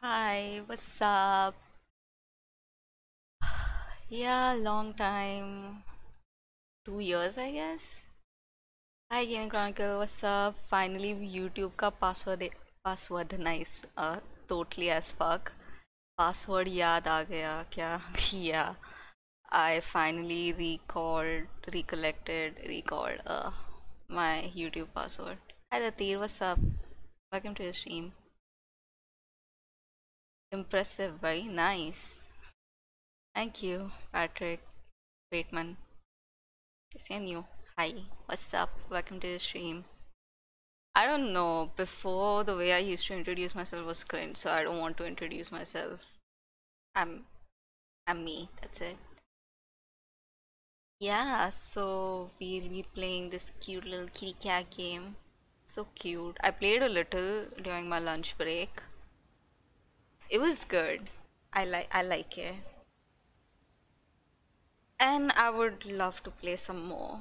Hi, what's up? Yeah, long time. 2 years, I guess. Hi, Gaming Chronicle, what's up? Finally, YouTube ka password nice. Totally as fuck. Password yaad aa gaya. Kya? Yeah. I finally recalled my YouTube password. Hi, Tateer, what's up? Welcome to your stream. Impressive, very nice. Thank you, Patrick Bateman. Same you. Hi, what's up? Welcome to the stream. I don't know, before the way I used to introduce myself was cringe, so I don't want to introduce myself. I'm me, that's it. Yeah, so we'll be playing this cute little kitty cat game. So cute. I played a little during my lunch break. It was good. I like it. And I would love to play some more.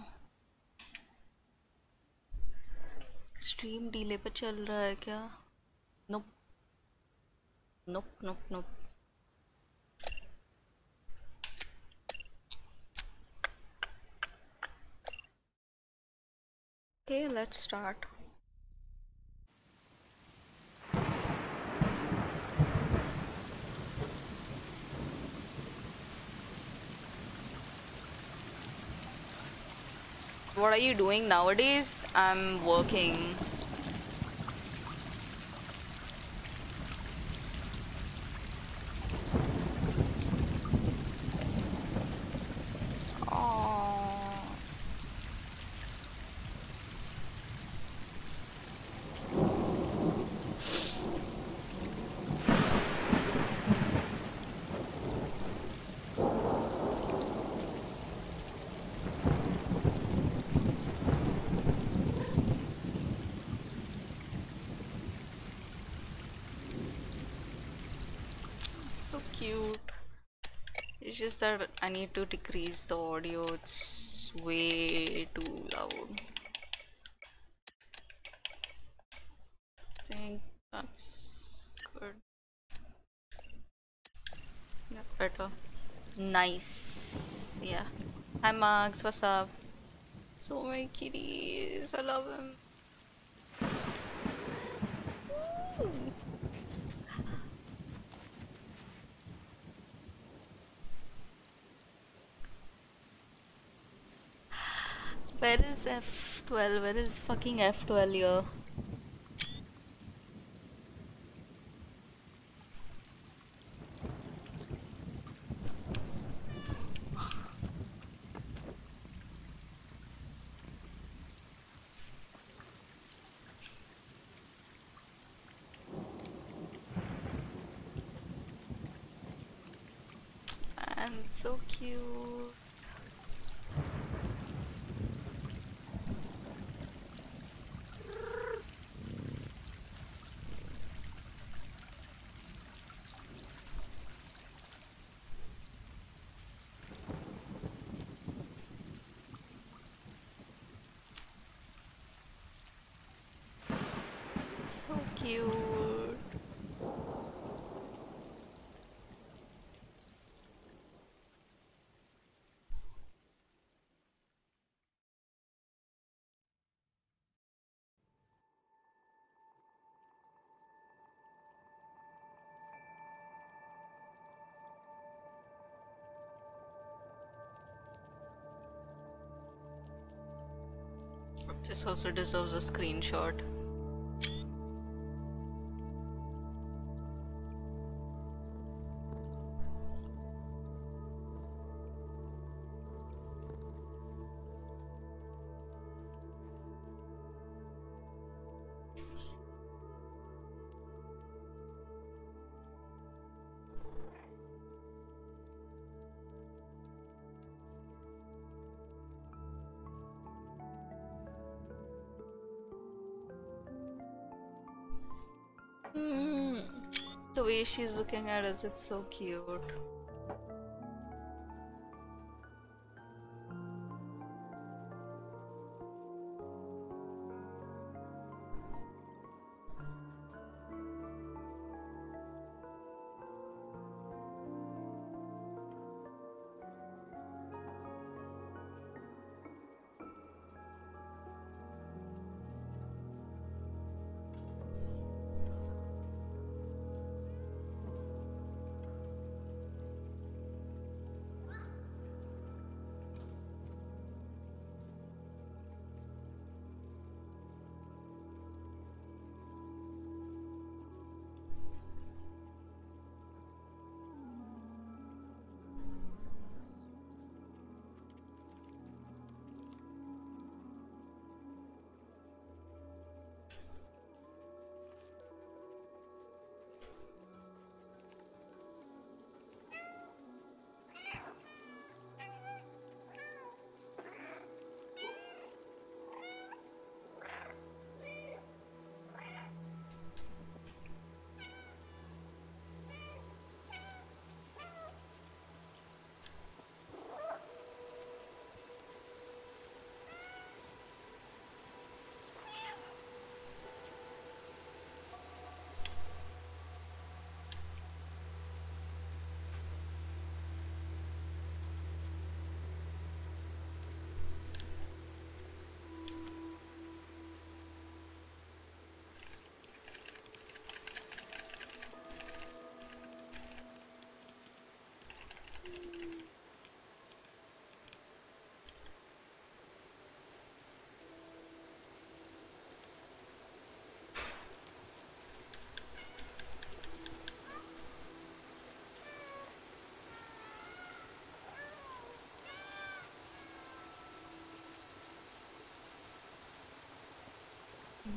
Stream delay pe chal raha hai kya? Nope. Nope. Okay, let's start. What are you doing nowadays? I'm working. Aww. It's just that I need to decrease the audio, it's way too loud. I think that's good. That's better. Nice. Yeah. Hi Max, what's up? So many kitties, I love him. Ooh. Where is F12? Where is fucking F12 here? Man, it's so cute. So cute. This also deserves a screenshot. The way she's looking at us, it's so cute.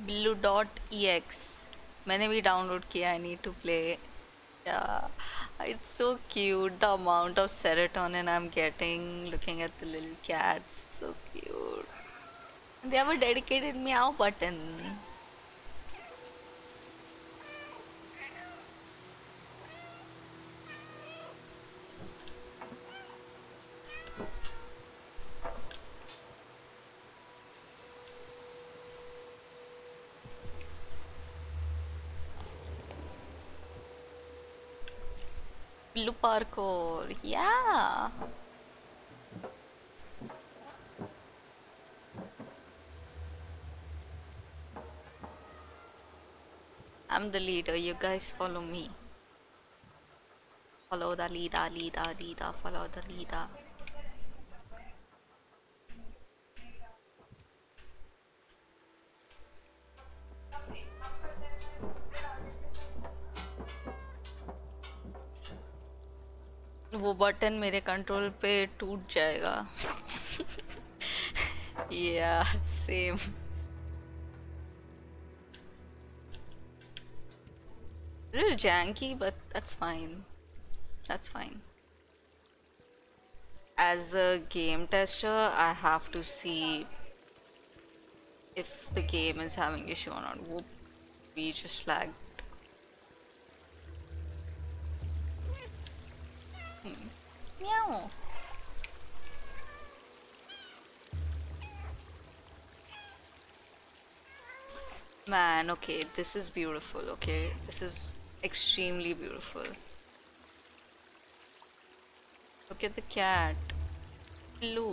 blue.ex मैंने भी download किया. I need to play. It's so cute, the amount of serotonin I'm getting looking at the little cats. It's so cute. They have a dedicated meow button. Blue parkour, yeah. I'm the leader. You guys follow me. Follow the leader, follow the leader. वो button मेरे control पे टूट जाएगा. Yeah same. Little janky, but that's fine. That's fine. As a game tester, I have to see if the game is having issue or not. Whoop, we just lagged. Meow. Man, okay, this is beautiful. Okay, this is extremely beautiful. Look at the cat. Blue.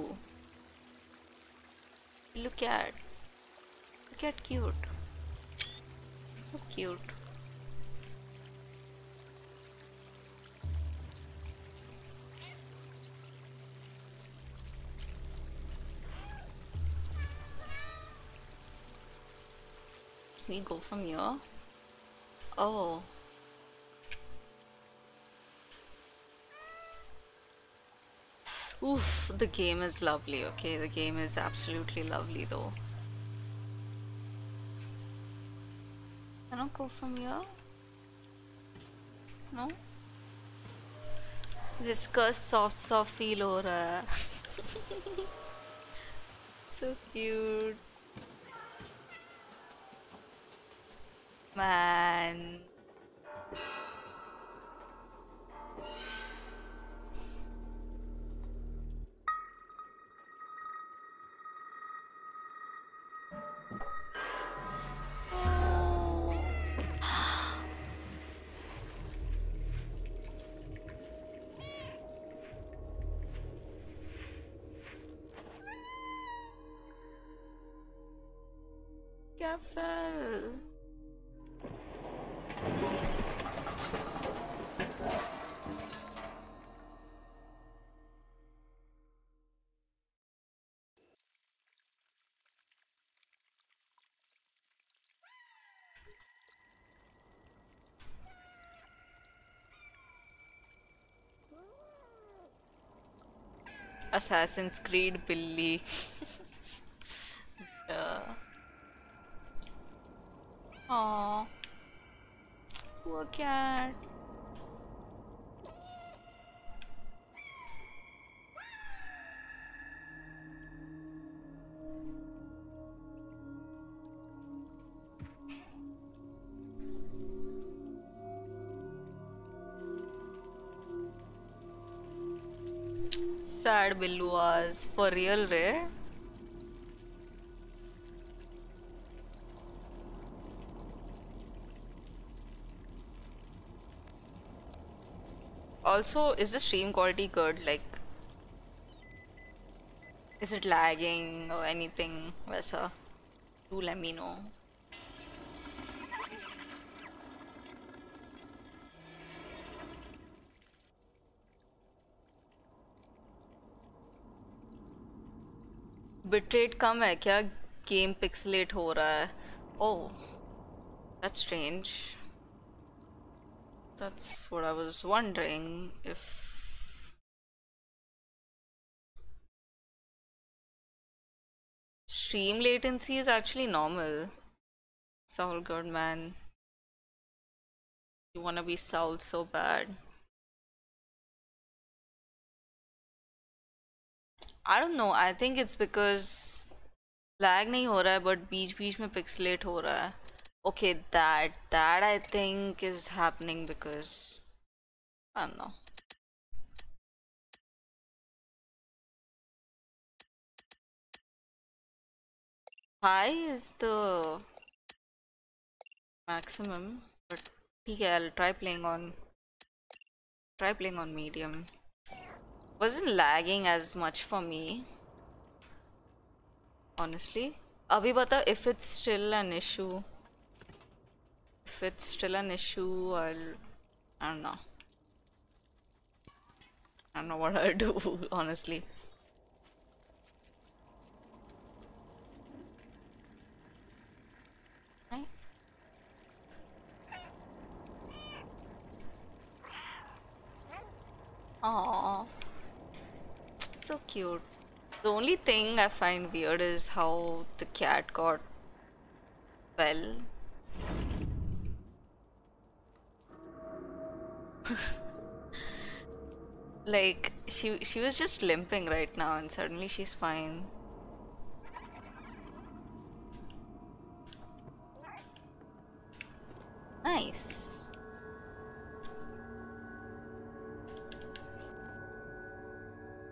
Blue cat. Look at cute. So cute. We go from here. Oh, oof, the game is lovely. Okay, the game is absolutely lovely though. Can I go from here? No, इसका soft soft feel हो रहा है. So cute. Man, oh. Careful. Assassin's Creed Billy. Aww. Poor cat. Sad Billu was for real, right? Also, is the stream quality good? Like, is it lagging or anything? Vaisa, do let me know. Bitrate कम है क्या? Game pixelate हो रहा है. Oh, that's strange. That's what I was wondering if. Stream latency is actually normal. Soul good, man. You wanna be soul so bad. I don't know. I think it's because lag nahi ho raha hai, but beech mein pixelate ho raha hai. Okay, that I think is happening because I don't know. High is the maximum, but okay, I'll try playing on medium. Wasn't lagging as much for me, honestly. Abhi bata if it's still an issue. If it's still an issue, I don't know. I don't know what I'll do, honestly. Oh, so cute. The only thing I find weird is how the cat got well. Like she was just limping right now, and suddenly she's fine. Nice.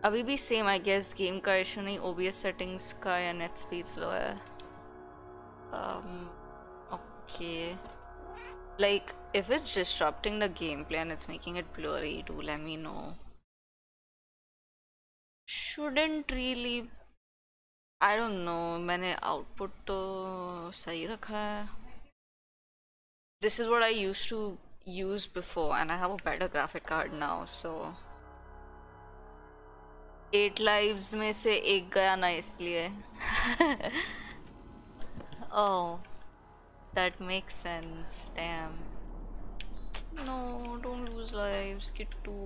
अभी भी same I guess. Game का issue नहीं, OBS settings का या net speed slow है. Okay. Like if it's disrupting the gameplay and it's making it blurry, do let me know. Shouldn't really. I don't know. मैंने output तो सही रखा है. This is what I used to use before, and I have a better graphic card now, so. 8 lives में से एक गया ना इसलिए. Oh, that makes sense. Damn. No, don't lose lives, get 2.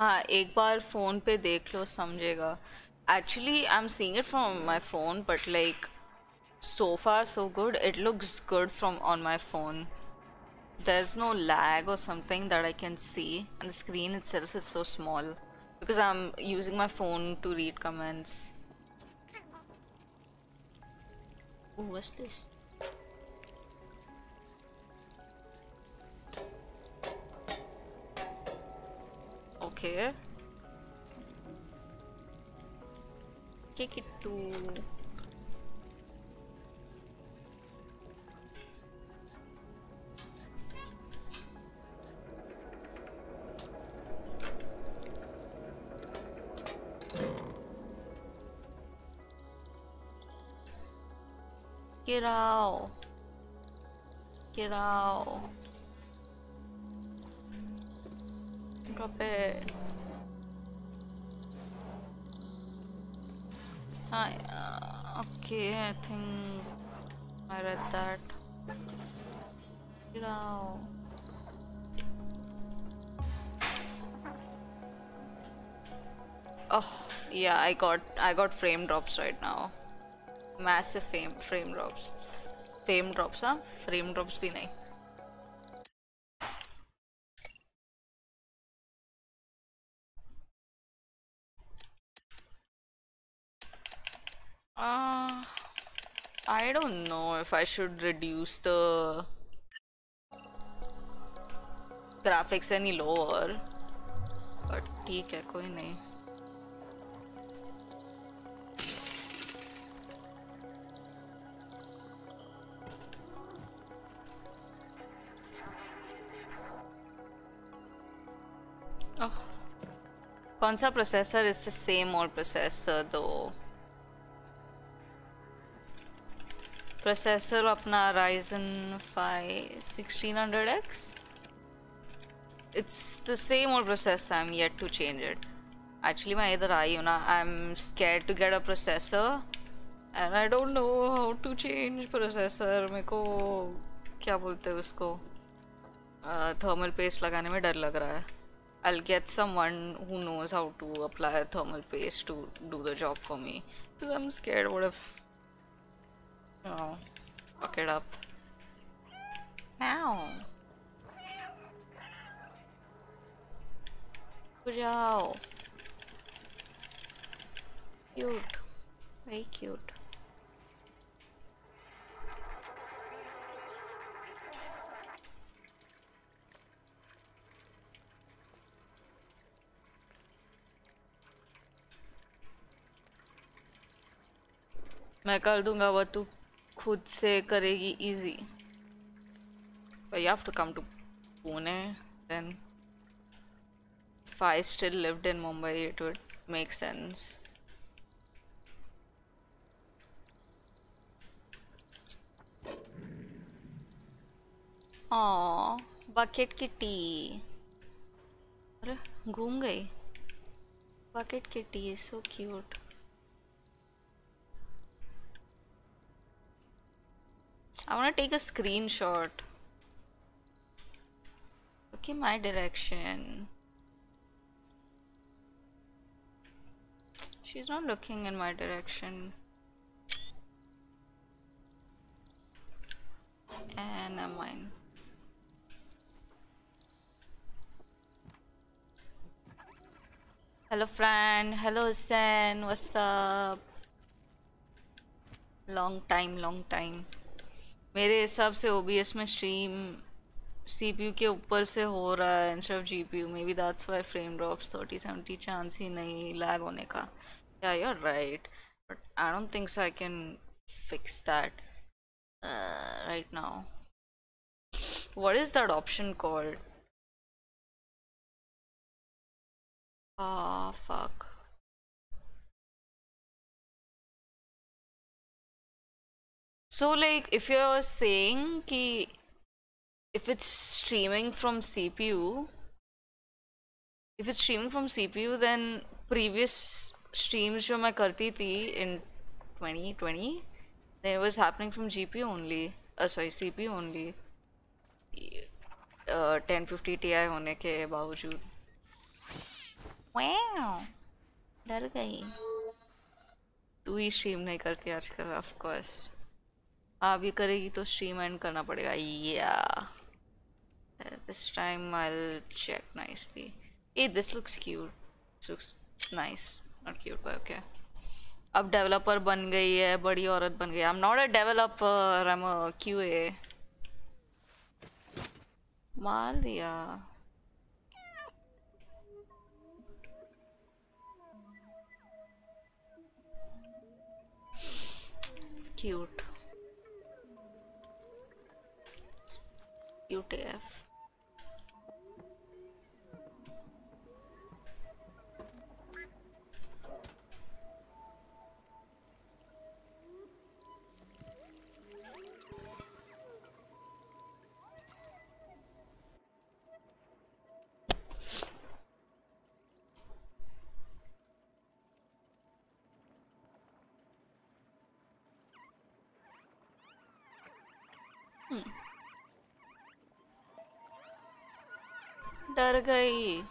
हाँ एक बार phone पे देख लो समझेगा. Actually I'm seeing it from my phone, but like so far so good. It looks good from on my phone. There's no lag or something that I can see, and the screen itself is so small because I'm using my phone to read comments. Ooh, what's this? Okay. Kick it to. Get out. Get out. Drop it. Hi. Okay, I think I read that. Now. Oh, yeah, I got frame drops right now. Massive frame drops. Frame drops, huh? Frame drops bhi nahi. I don't know if I should reduce the graphics any lower, but ठीक है कोई नहीं. Oh, Kaun sa processor is the same old processor though. Processor apna Ryzen 5 1600X. It's the same old processor. I'm yet to change it. Actually, मैं इधर आई हूँ ना. I'm scared to get a processor, and I don't know how to change processor. मेरे को क्या बोलते हैं उसको? Thermal paste लगाने में डर लग रहा है. I'll get someone who knows how to apply thermal paste to do the job for me. Because I'm scared. What if? Oh, fuck it up. Ow. Wow. Cute. Very cute. मैं कर दूंगा वो तू खुद से करेगी easy. But you have to come to Pune then. If I still lived in Mumbai, it would make sense. Aww, bucket kitty. अरे घूम गई. Bucket kitty is so cute. I want to take a screenshot. Look in my direction. She's not looking in my direction. And I'm mine. Hello, friend. Hello, Hussein. What's up? Long time, long time. मेरे हिसाब से OBS में stream CPU के ऊपर से हो रहा है instead of GPU. Maybe that's why frame drops 30-70 chance ही नहीं lag होने का. Yeah, you're right. But I don't think so I can fix that right now. What is that option called? Ah, fuck. So like if you're saying ki if it's streaming from CPU, then previous streams jo main karti thi in 2020, then it was happening from GPU only. Sorry, CPU only. 1050 Ti hone ke bawajood. Wow, dar gayi. Tu hi stream nahi karti aajkal, of course. अभी करेगी तो stream and करना पड़ेगा yeah this time I will check nicely a this looks nice not cute but okay अब developer बन गई है बड़ी औरत बन गई I am not a developer I am a QA मार दिया इट्स क्यूट UTF. डर गई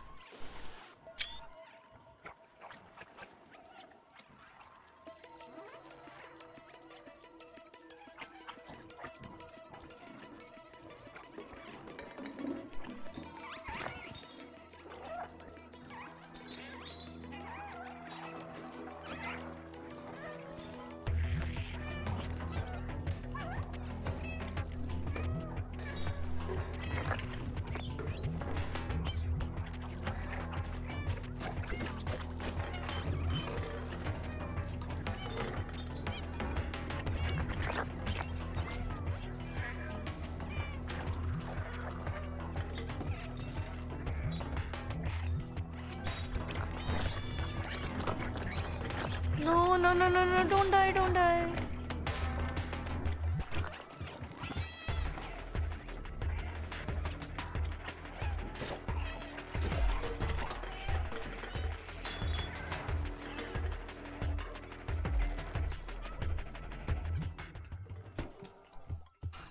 No, don't die.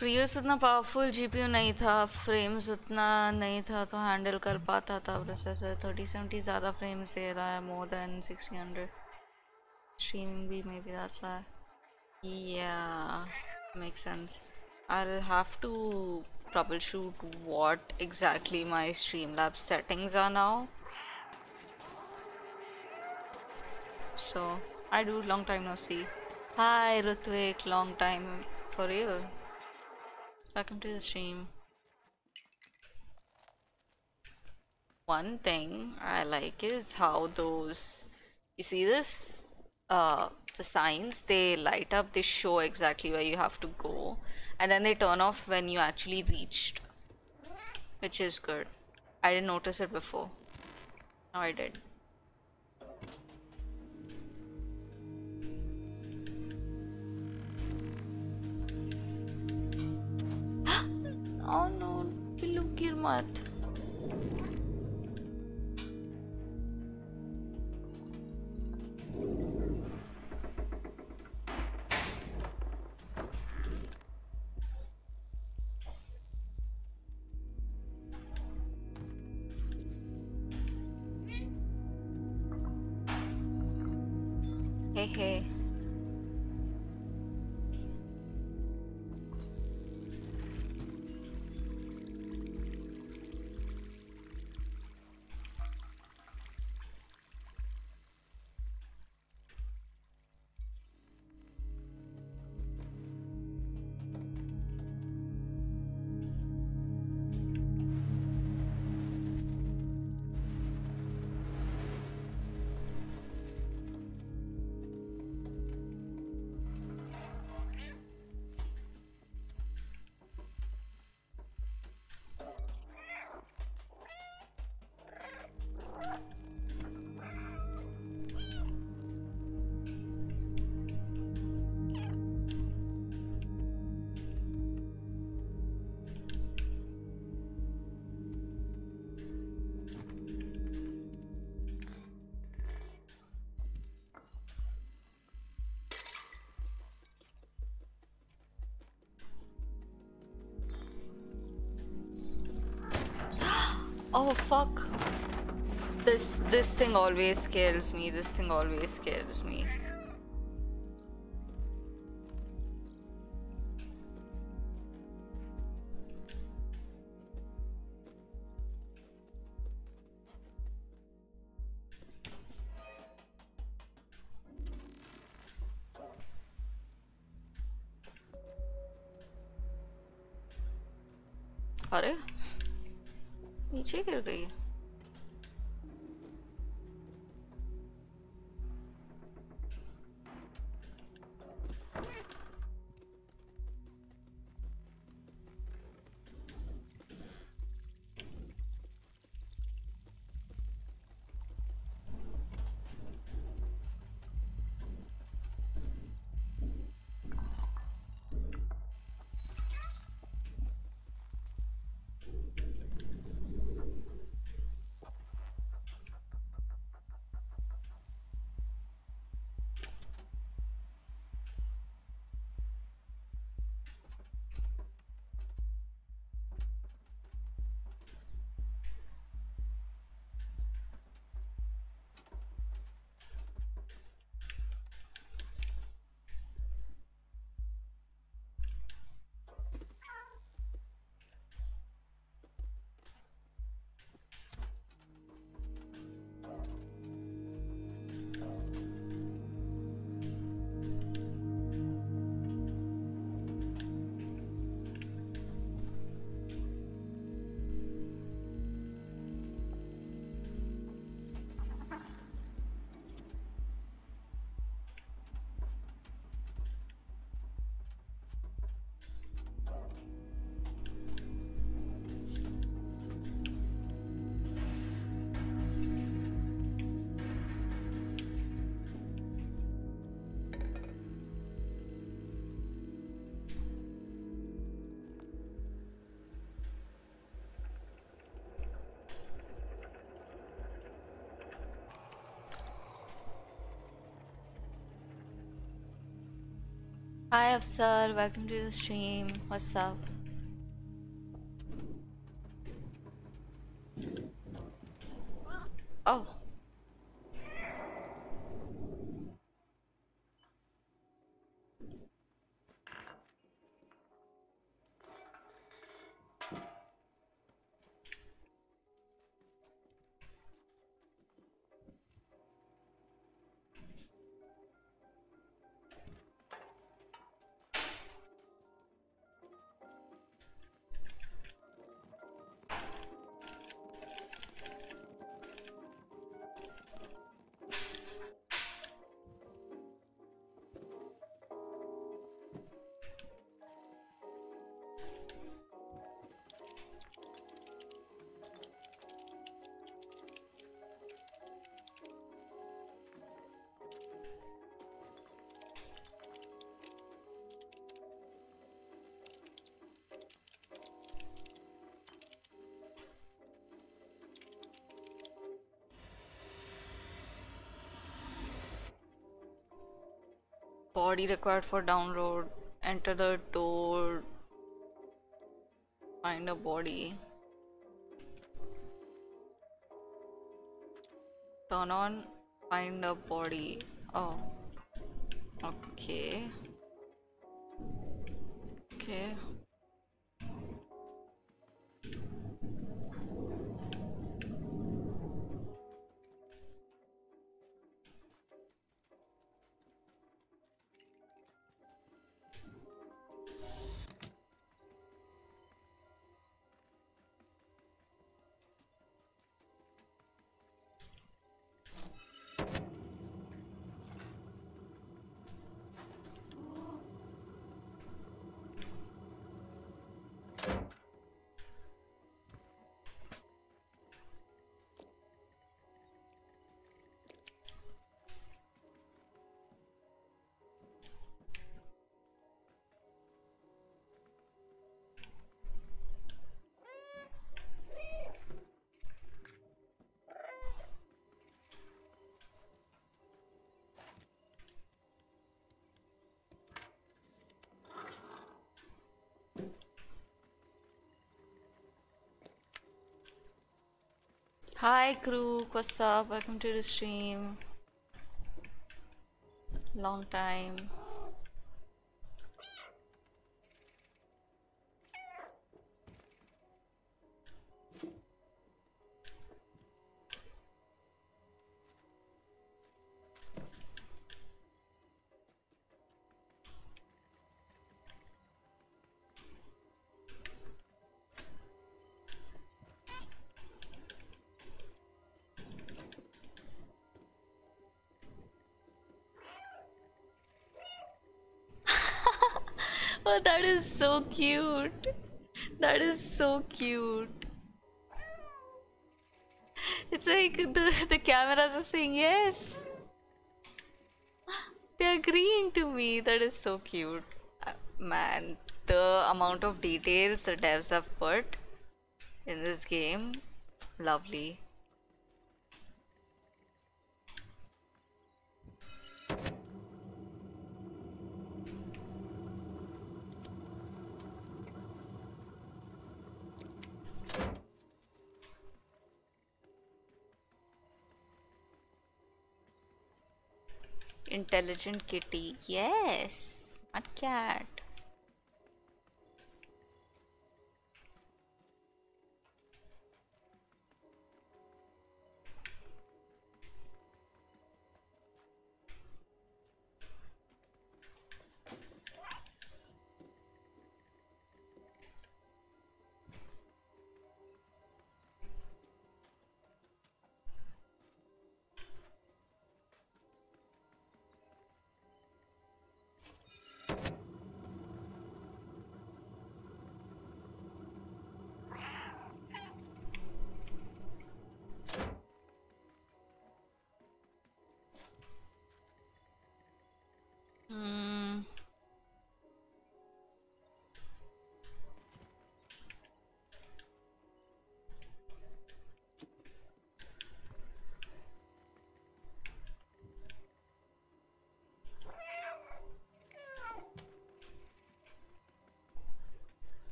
प्रीवियस उतना पावरफुल जीपीयू नहीं था, फ्रेम्स उतना नहीं था तो हैंडल कर पाता था प्रोसेसर। 3070 ज़्यादा फ्रेम्स दे रहा है, मोर देन 60 स्ट्रीमिंग भी, maybe that's why. Yeah makes sense. I will have to troubleshoot what exactly my Streamlab settings are now, so I do. Long time no see. Hi Ritwik, long time for real. Welcome to the stream. One thing I like is how those, you see this, the signs, they light up, they show exactly where you have to go, and then they turn off when you actually reached, which is good. I didn't notice it before, now I did. Oh no, Billu Girmat. Hey. Oh fuck, this thing always scares me, गिर गई। Hi Afsar, welcome to the stream. What's up? Oh. Body required for download. Enter the door. Find a body. Turn on. Find a body. Oh. Okay. Okay. Hi crew, what's up? Welcome to the stream. Long time. Oh, that is so cute. That is so cute. It's like the cameras are saying yes. They're agreeing to me. That is so cute. Man, the amount of details the devs have put in this game. Lovely. Intelligent kitty, yes, my cat.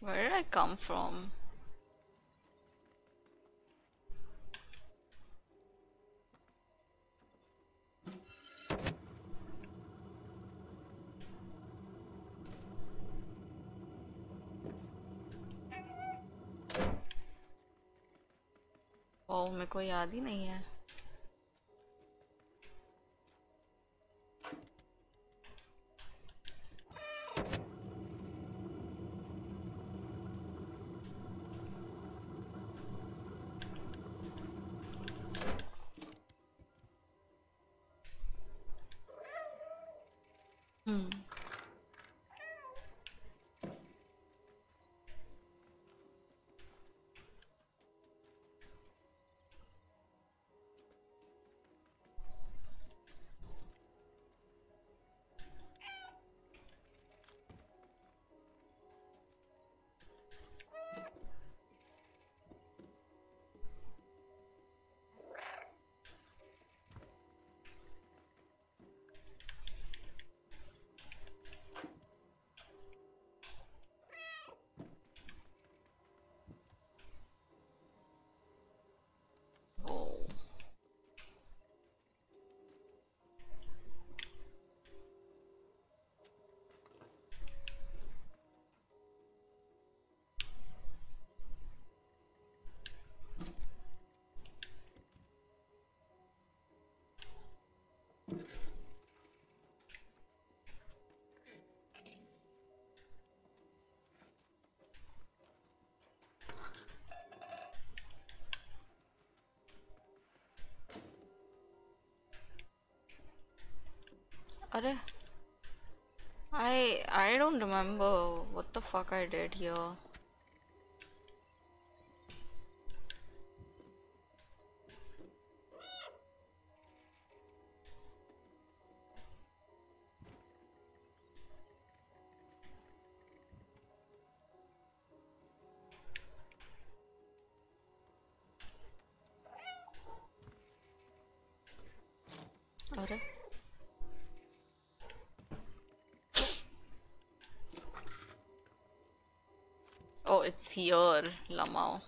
Where did I come from? Oh, मेरे को याद ही नहीं है. I don't remember what the fuck I did here. It's here, Lamao.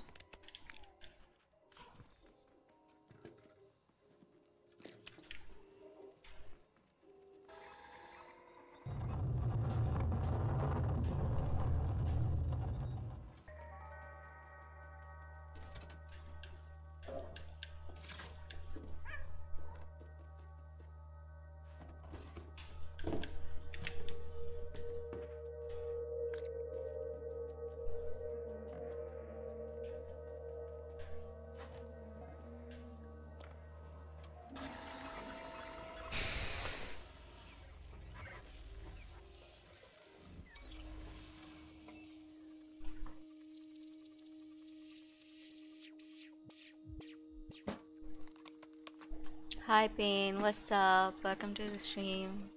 Hi Pain, what's up? Welcome to the stream.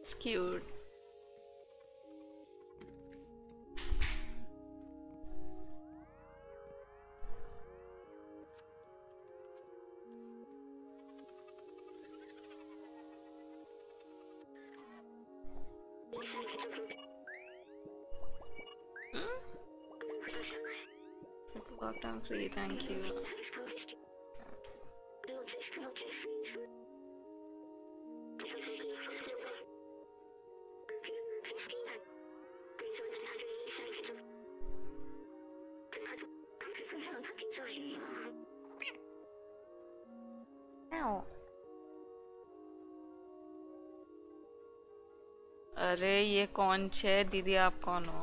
It's cute. Free, thank you. अरे ये कौन छे दीदी आप कौन हो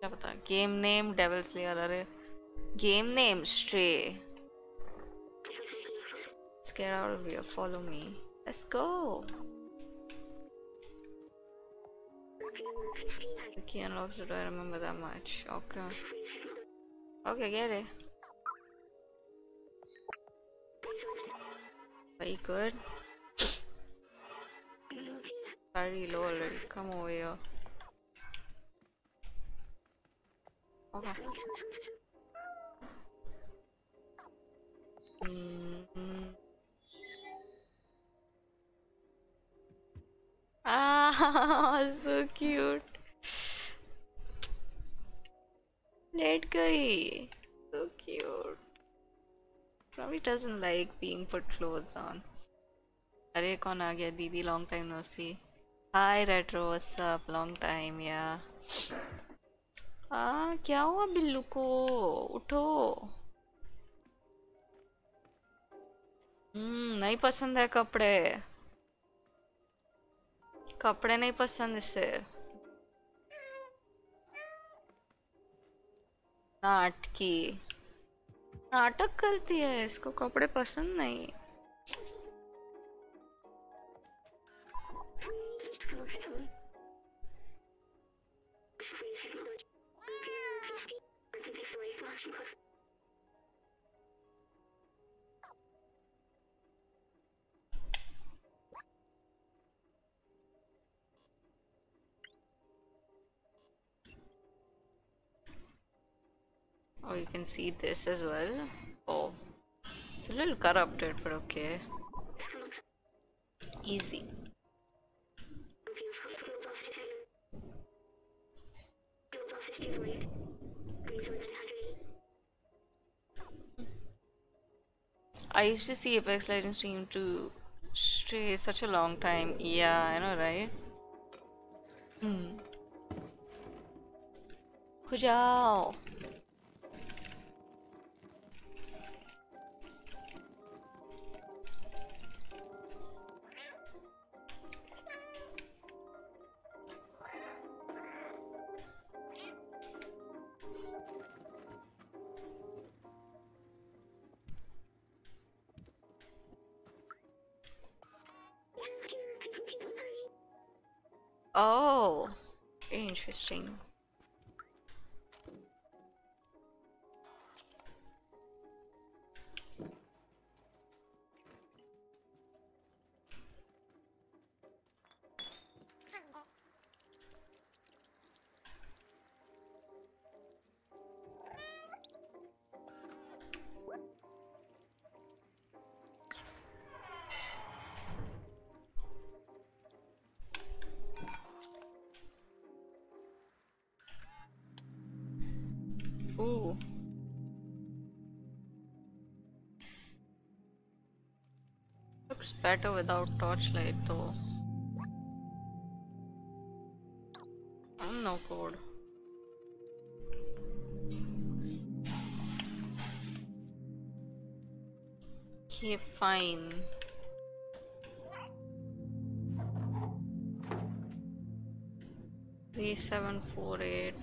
क्या पता गेम नेम डेविल्स लेयर अरे Game name Stray. Let's get out of here. Follow me. Let's go. The key unlocks the door. I remember that much. Okay. Okay, get it. Very good. very low already. Come over here. Okay. Ah, so cute. Dead guy. So cute. Probably doesn't like being put clothes on. Arey, kaun aa gaya? Didi, long time no see. Hi Retro, what's up? Long time, yeah. Ah, kya hua billu ko? Utho. नहीं पसंद है कपड़े. कपड़े नहीं पसंद इसे. नाटकी. नाटक करती है, इसको कपड़े पसंद नहीं. Oh, you can see this as well. Oh, it's a little corrupted, but okay. Easy. I used to see Apex Legends stream to Stray such a long time. Yeah, I know, right? Kujao. Oh, interesting. Ooh. Looks better without torchlight though. I'm no code. Okay, fine. Three, 7, 4, 8.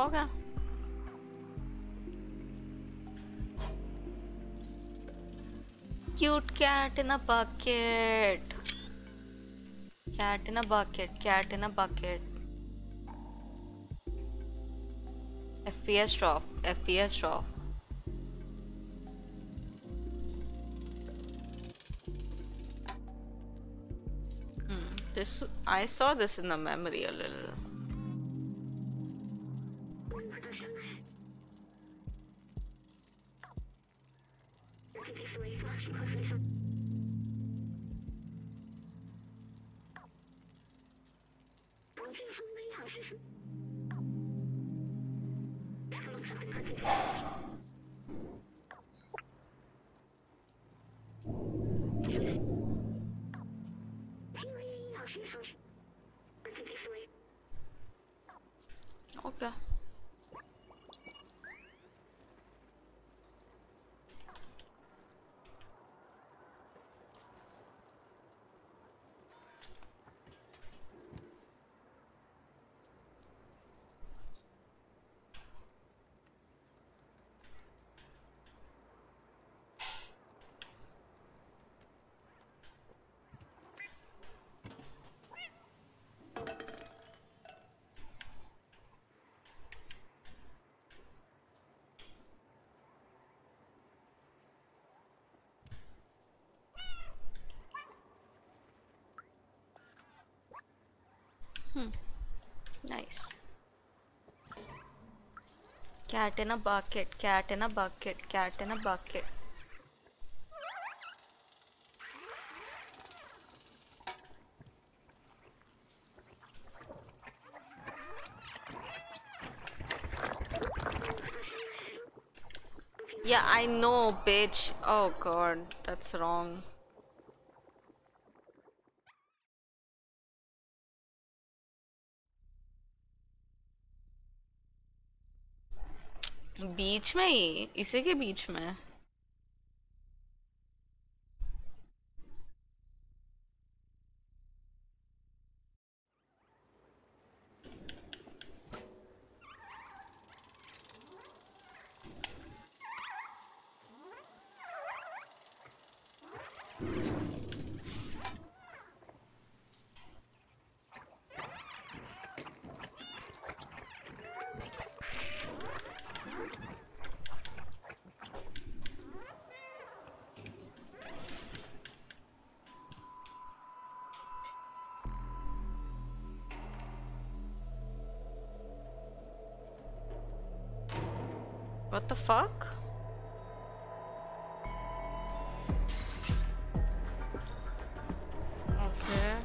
Okay. Cute cat in a bucket. Cat in a bucket. Cat in a bucket. FPS drop. FPS drop. This, I saw this in the memory a little. Okay. Nice. Cat in a bucket, cat in a bucket, cat in a bucket. Yeah, I know, bitch. Oh god, that's wrong. बीच में ही इसी के बीच में the fuck? Okay.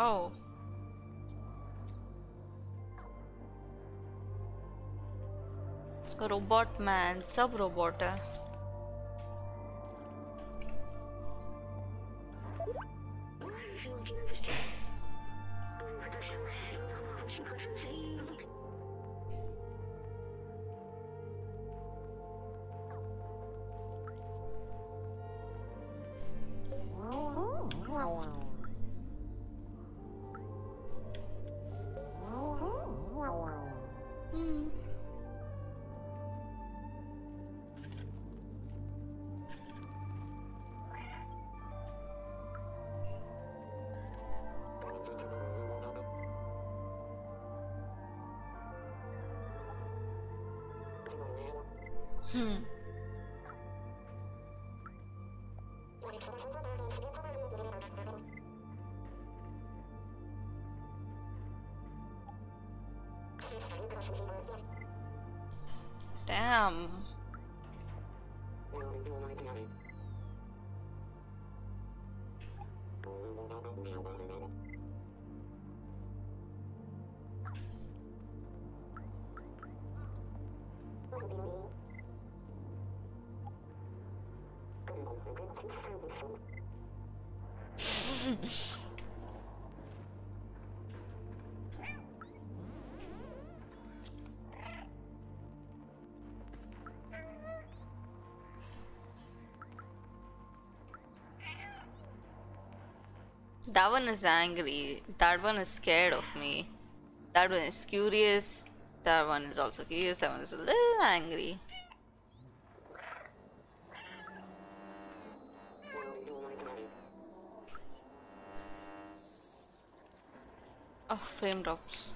Oh. Robot man, sub robot. Damn. That one is angry, that one is scared of me, that one is curious, that one is also curious, that one is a little angry. Oh, frame drops.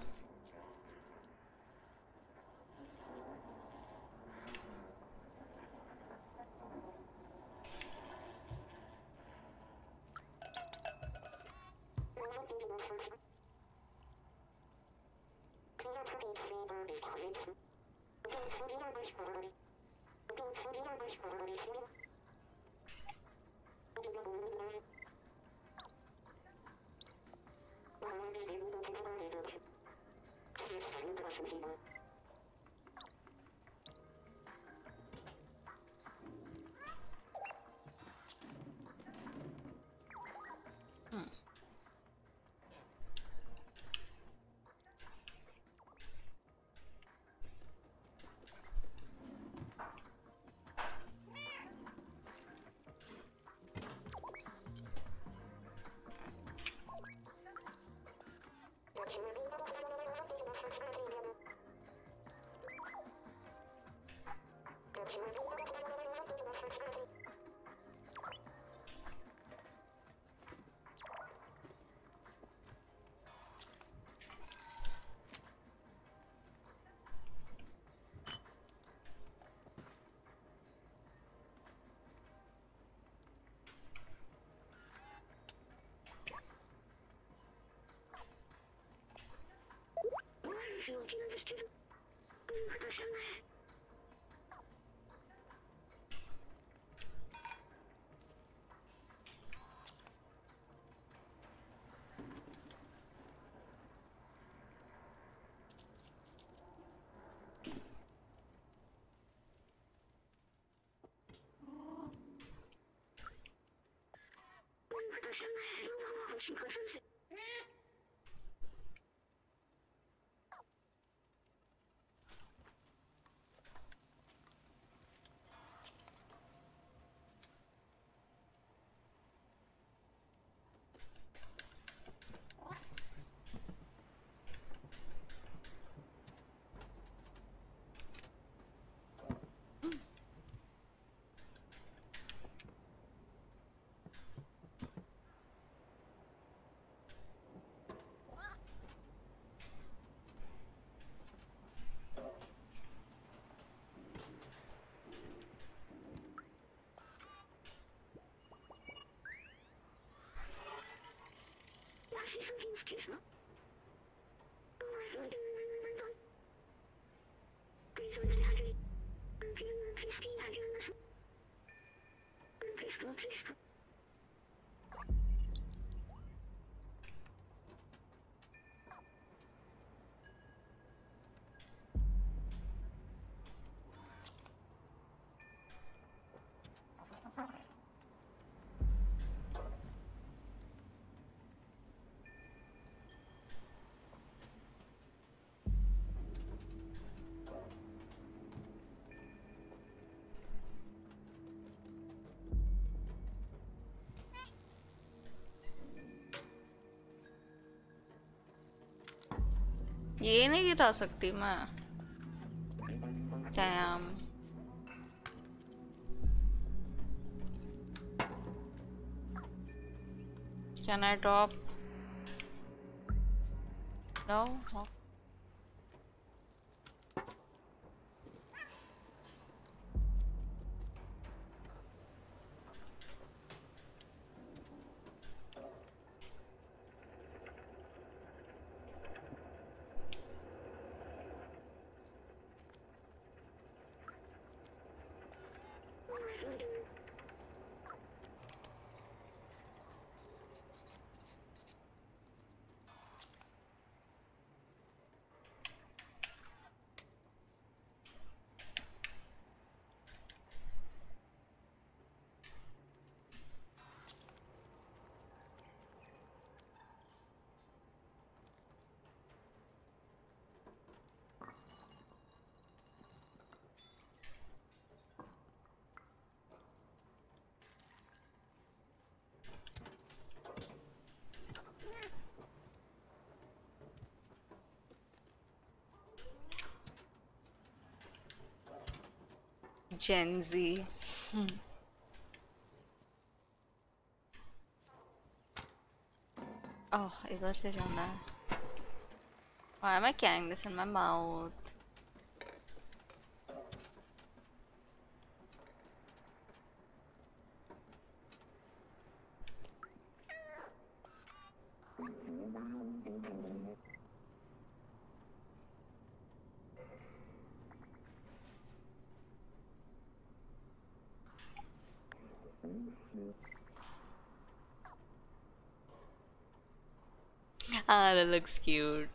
ये नहीं गिरा सकती मैं. Damn. Can I drop? No. Oh. Gen Z. Oh, it was there on that. Why am I carrying this in my mouth? Ah, that looks cute.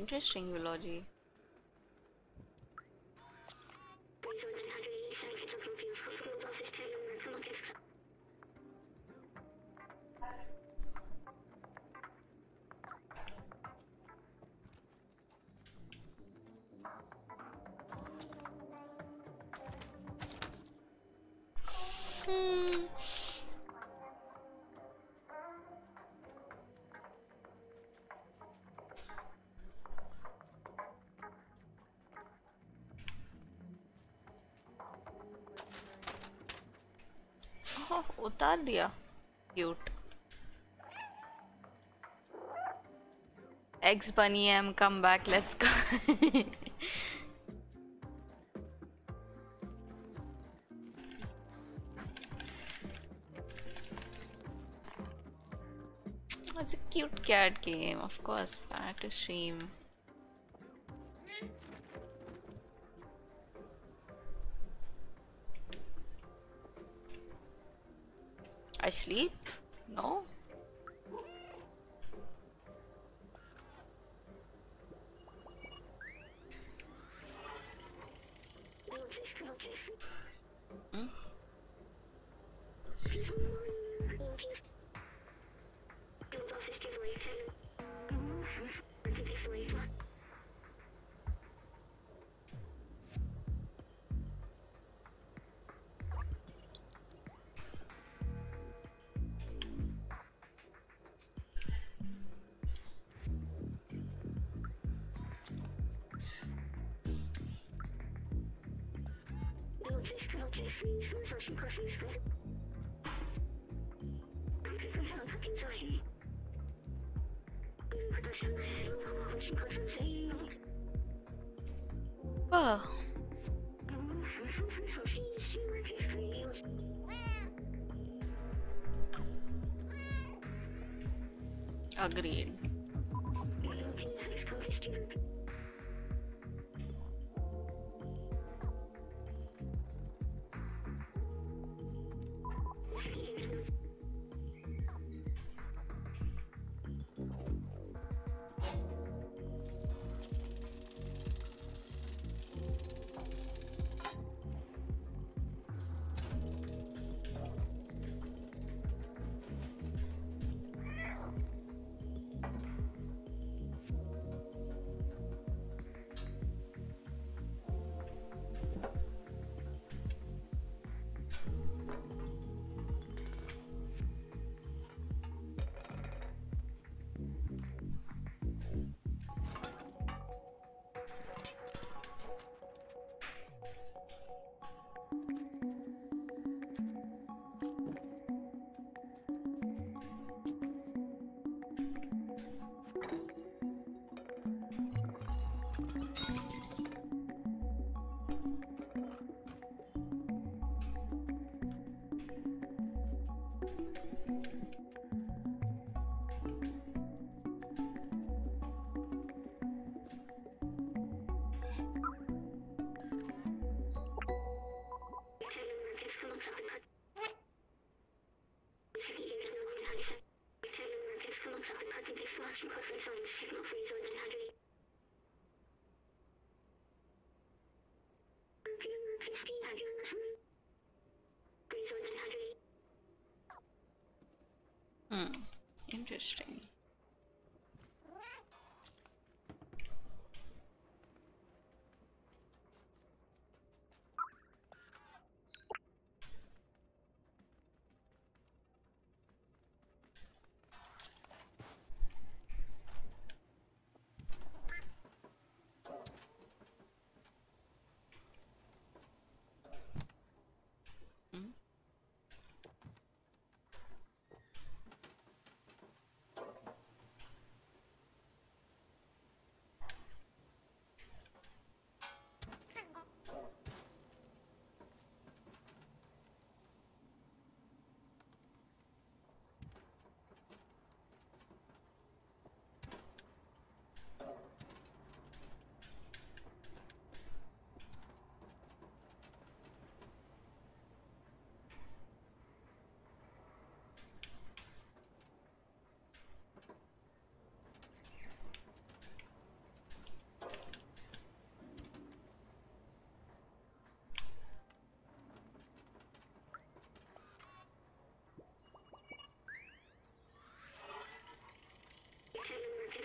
Interesting eulogy. उतार दिया, cute. X Bunny M, come back, let's go. It's a cute cat game, of course. I had to stream. Sleep? No? Hmm? Oh. Agreed. Interesting.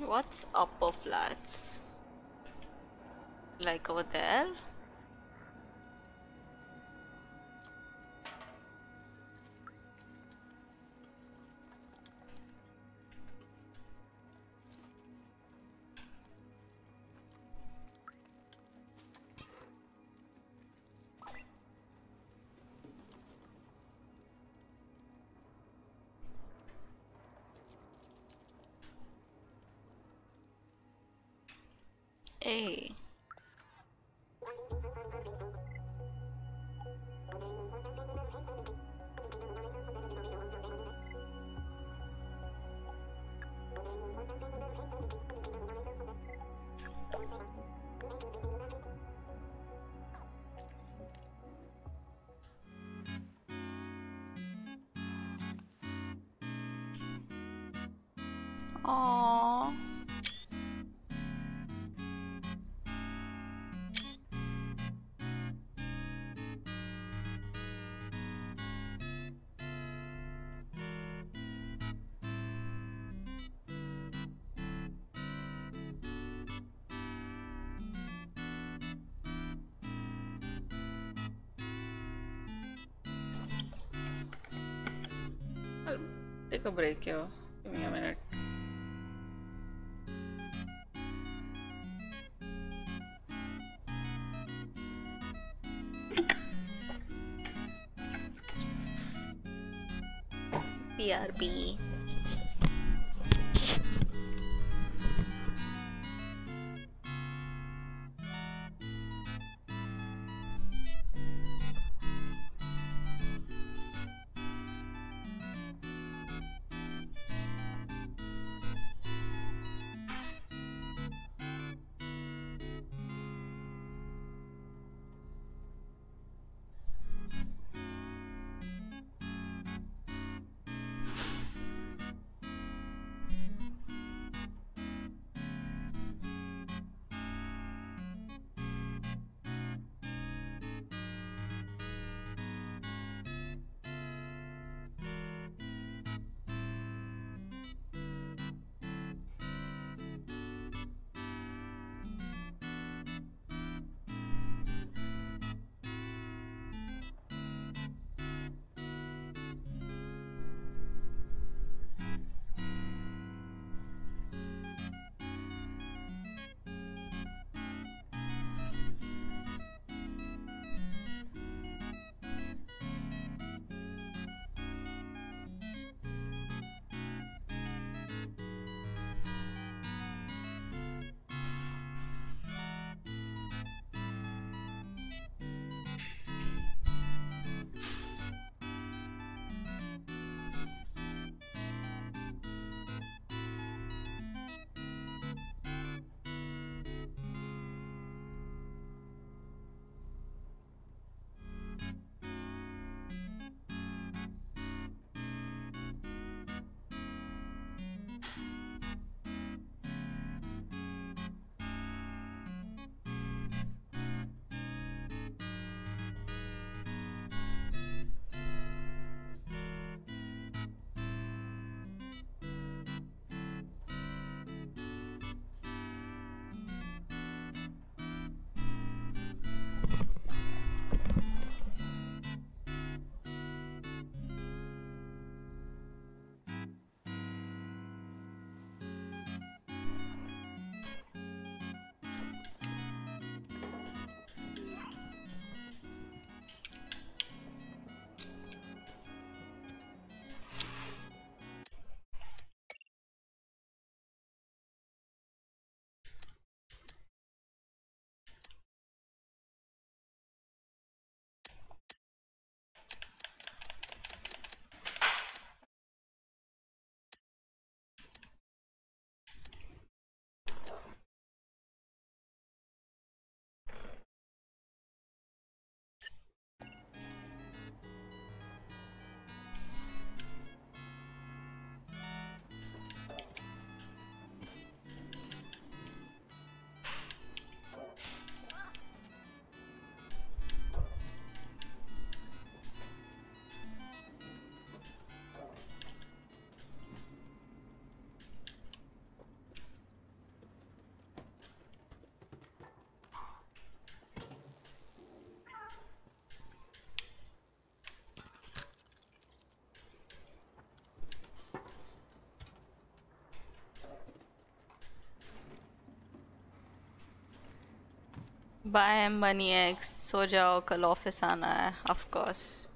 What's upper flats? Like over there? Hey. Take a break here. Give me a minute. BRB. Bye, I'm Bunny X. So jao, kal office aana hai, of course.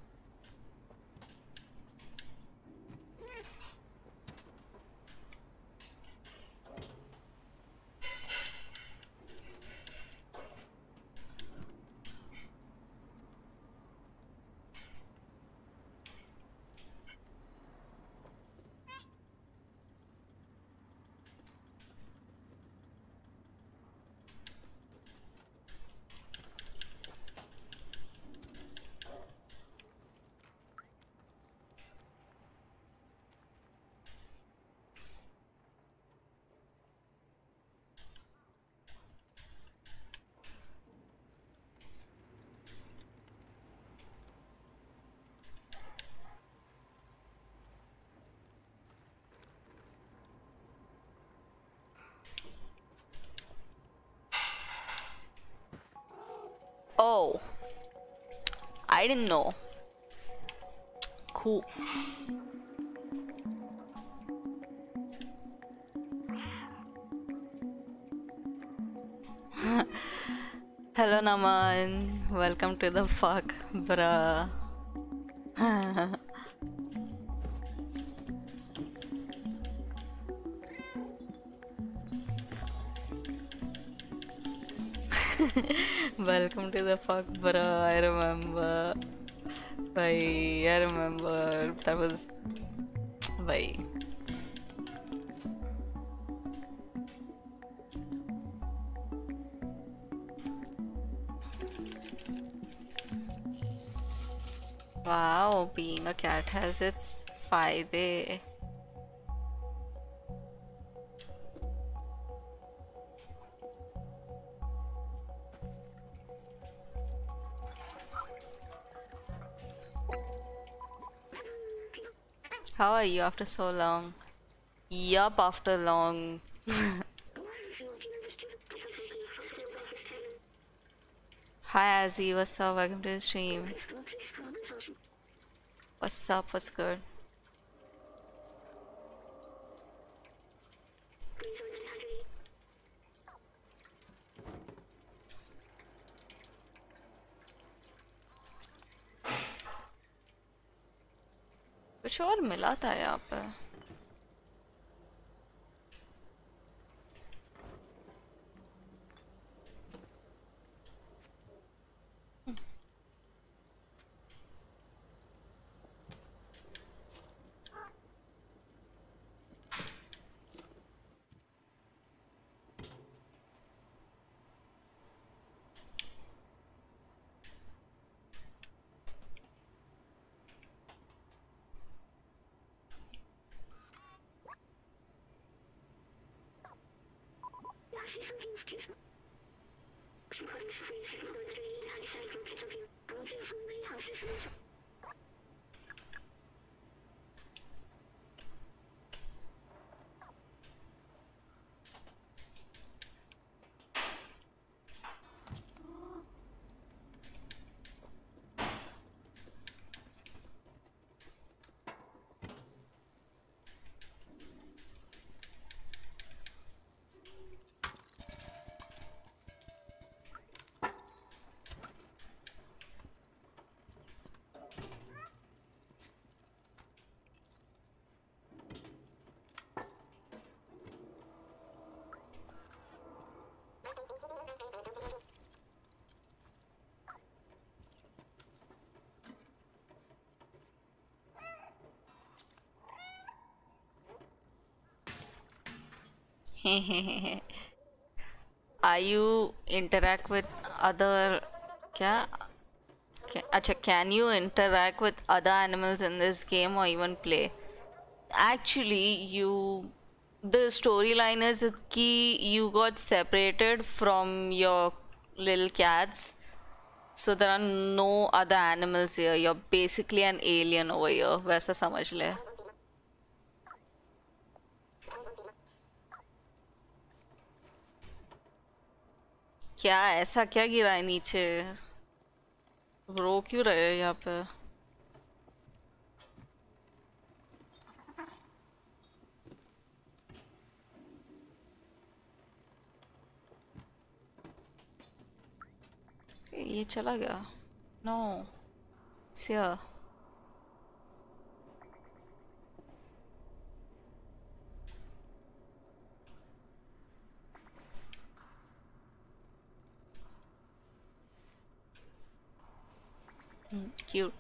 Oh, I didn't know. Cool. Hello, Naman. Welcome to the fuck, bruh. Welcome to the fuck, bro. I remember. Bhai, I remember. That was. Bhai. Wow, being a cat has its fayde. How are you after so long? Yup, after long. Hi Azzy, what's up? Welcome to the stream. What's up? What's good? कुछ और मिला था यहाँ पे Are you interact with other can you interact with other animals in this game or even play? Actually, the storyline is that you got separated from your little cats, so there are no other animals here. You're basically an alien over here. वैसा समझ ले. क्या ऐसा क्या गिरा है नीचे रो क्यों रहे हो यहाँ पे ये चला गया. No. It's here. Cute.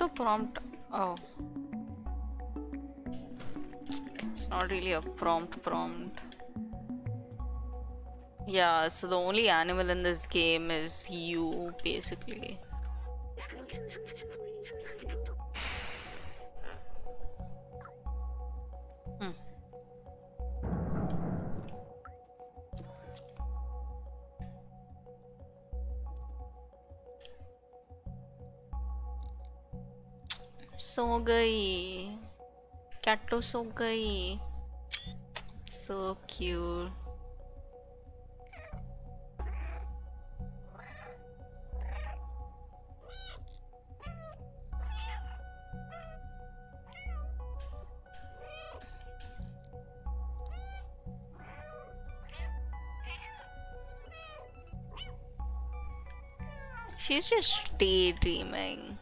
To prompt. Oh, it's not really a prompt. Yeah, so the only animal in this game is you, basically. सो गई कैटो सो गई so cute. She's just daydreaming.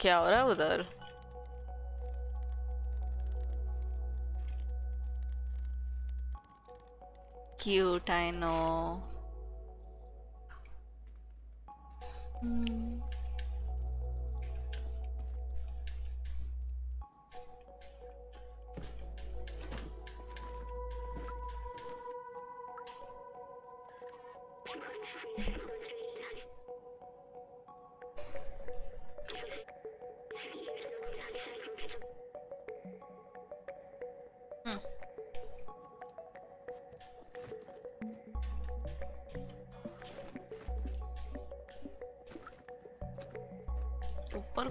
क्या हो रहा है उधर? Cute, I know.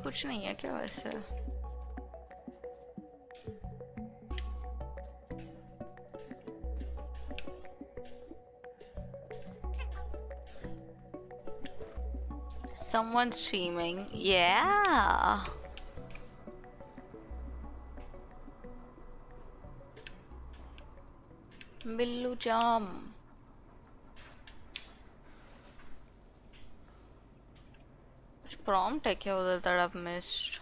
कुछ नहीं है क्या वैसे? Someone streaming, yeah. बिल्लू जाम. Prompt है क्या उधर that I've missed?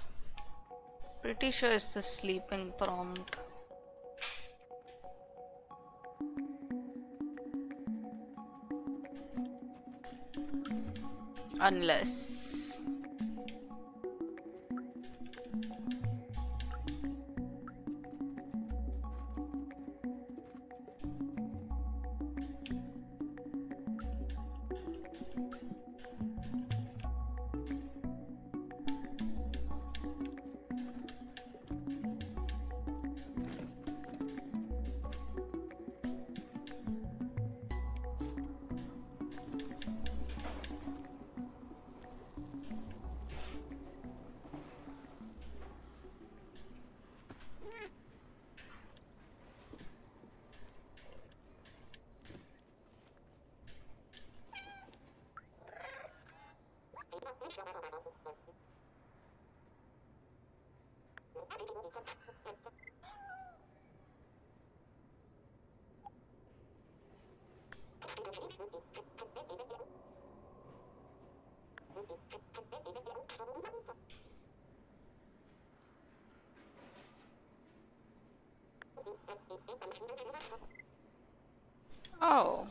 Pretty sure it's the sleeping prompt. Unless. Oh.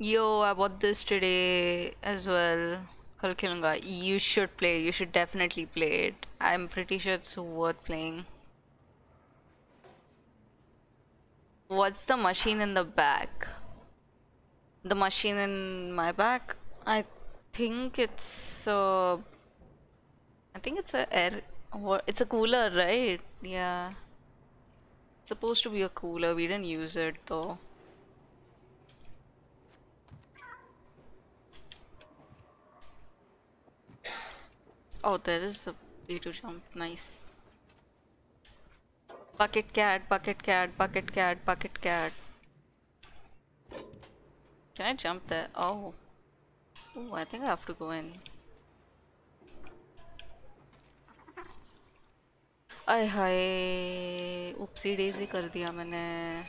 Yo, I bought this today as well. Kalkilunga, you should play. You should definitely play it. I'm pretty sure it's worth playing. What's the machine in the back? The machine in my back? I think it's a air. It's a cooler, right? Yeah. It's supposed to be a cooler. We didn't use it though. Oh, there is a way to jump. Nice. Bucket cat, bucket cat, bucket cat, bucket cat. Can I jump there? Oh. Oh, I think I have to go in. Ay hi. Oopsie daisy kar diya maine.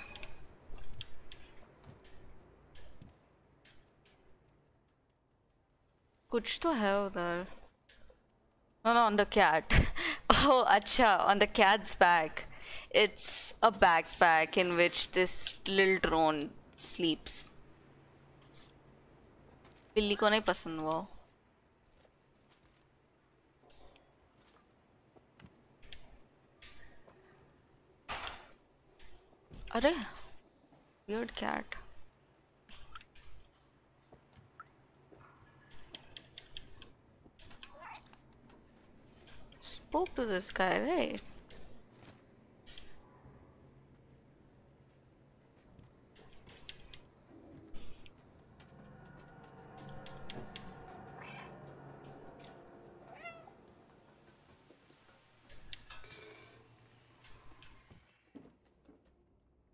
Kuch to hai udhar. No, on the cat. Oh, acha, on the cat's back. It's a backpack in which this little drone sleeps. Billi ko nahi pasand wo. Arey, weird cat. Spoke to this guy, right?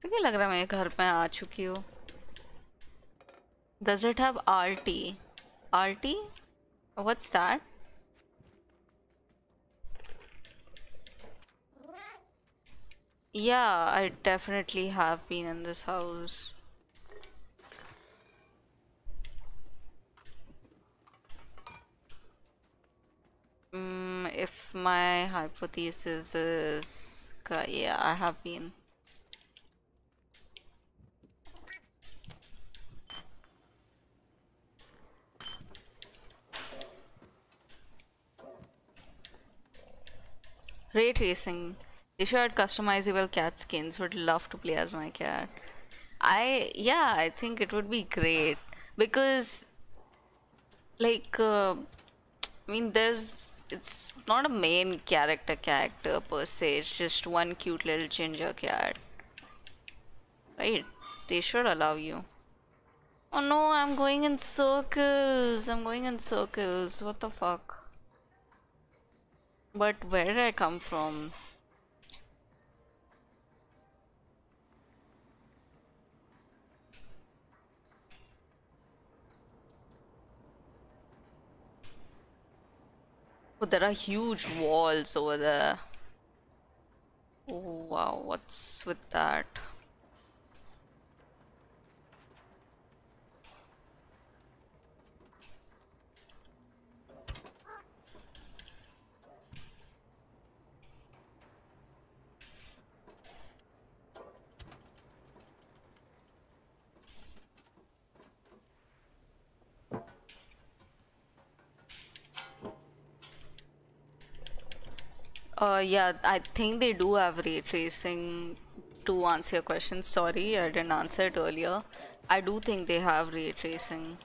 तो क्या लग रहा है मैं घर पे आ चुकी हूँ. Does it have RT? RT? What's that? Yeah, I definitely have been in this house. If my hypothesis is... yeah, I have been. Ray tracing. They shared customizable cat skins. Would love to play as my cat. I think it would be great because, like, I mean, it's not a main character per se. It's just one cute little ginger cat, right? They should allow you. Oh no, I'm going in circles. I'm going in circles. What the fuck? But where did I come from? Oh, there are huge walls over there. Oh wow, what's with that? Yeah, I think they do have ray tracing. To answer your question, sorry, I didn't answer it earlier. I do think they have ray tracing.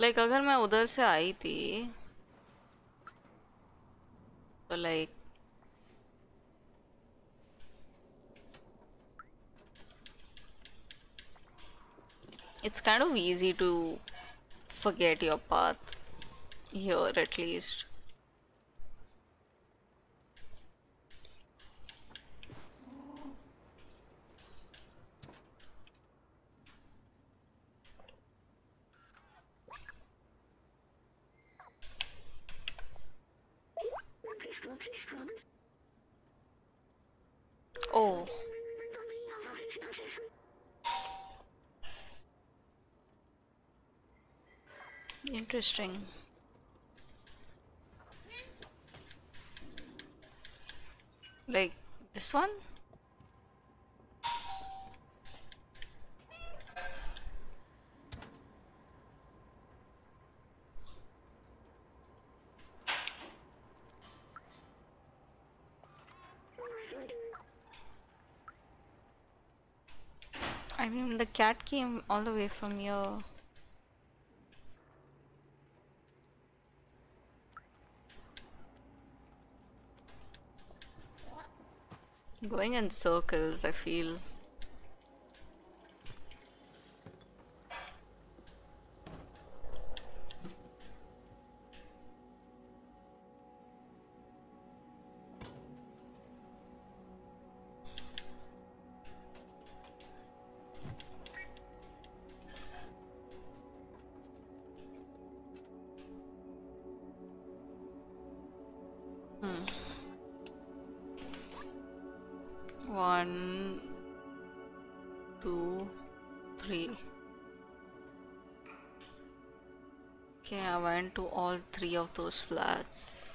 Like अगर मैं उधर से आई थी तो like it's kind of easy to forget your path here at least. Oh. Interesting. Like this one? I mean, the cat came all the way from here. Going in circles, I feel. Three of those flats.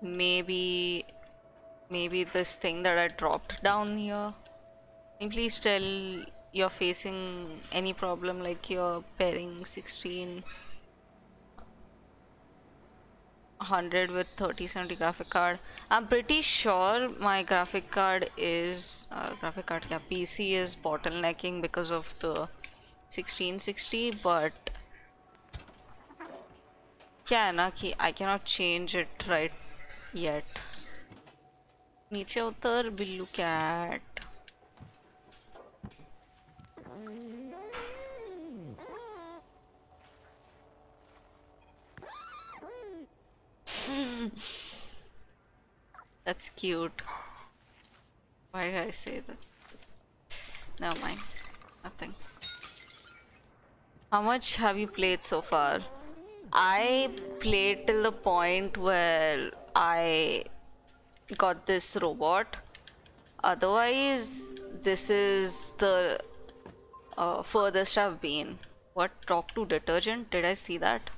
Maybe this thing that I dropped down here. And please tell you're facing any problem like you're pairing 16 100 with 3070 graphic card. I'm pretty sure my graphic card is PC is bottlenecking because of the 1660, but yeah, na ki I cannot change it right yet. Niche utar billu cat. That's cute. Why did I say that? Never mind. Nothing. How much have you played so far? I played till the point where I got this robot. Otherwise, this is the furthest I've been. What? Talk to detergent? Did I see that?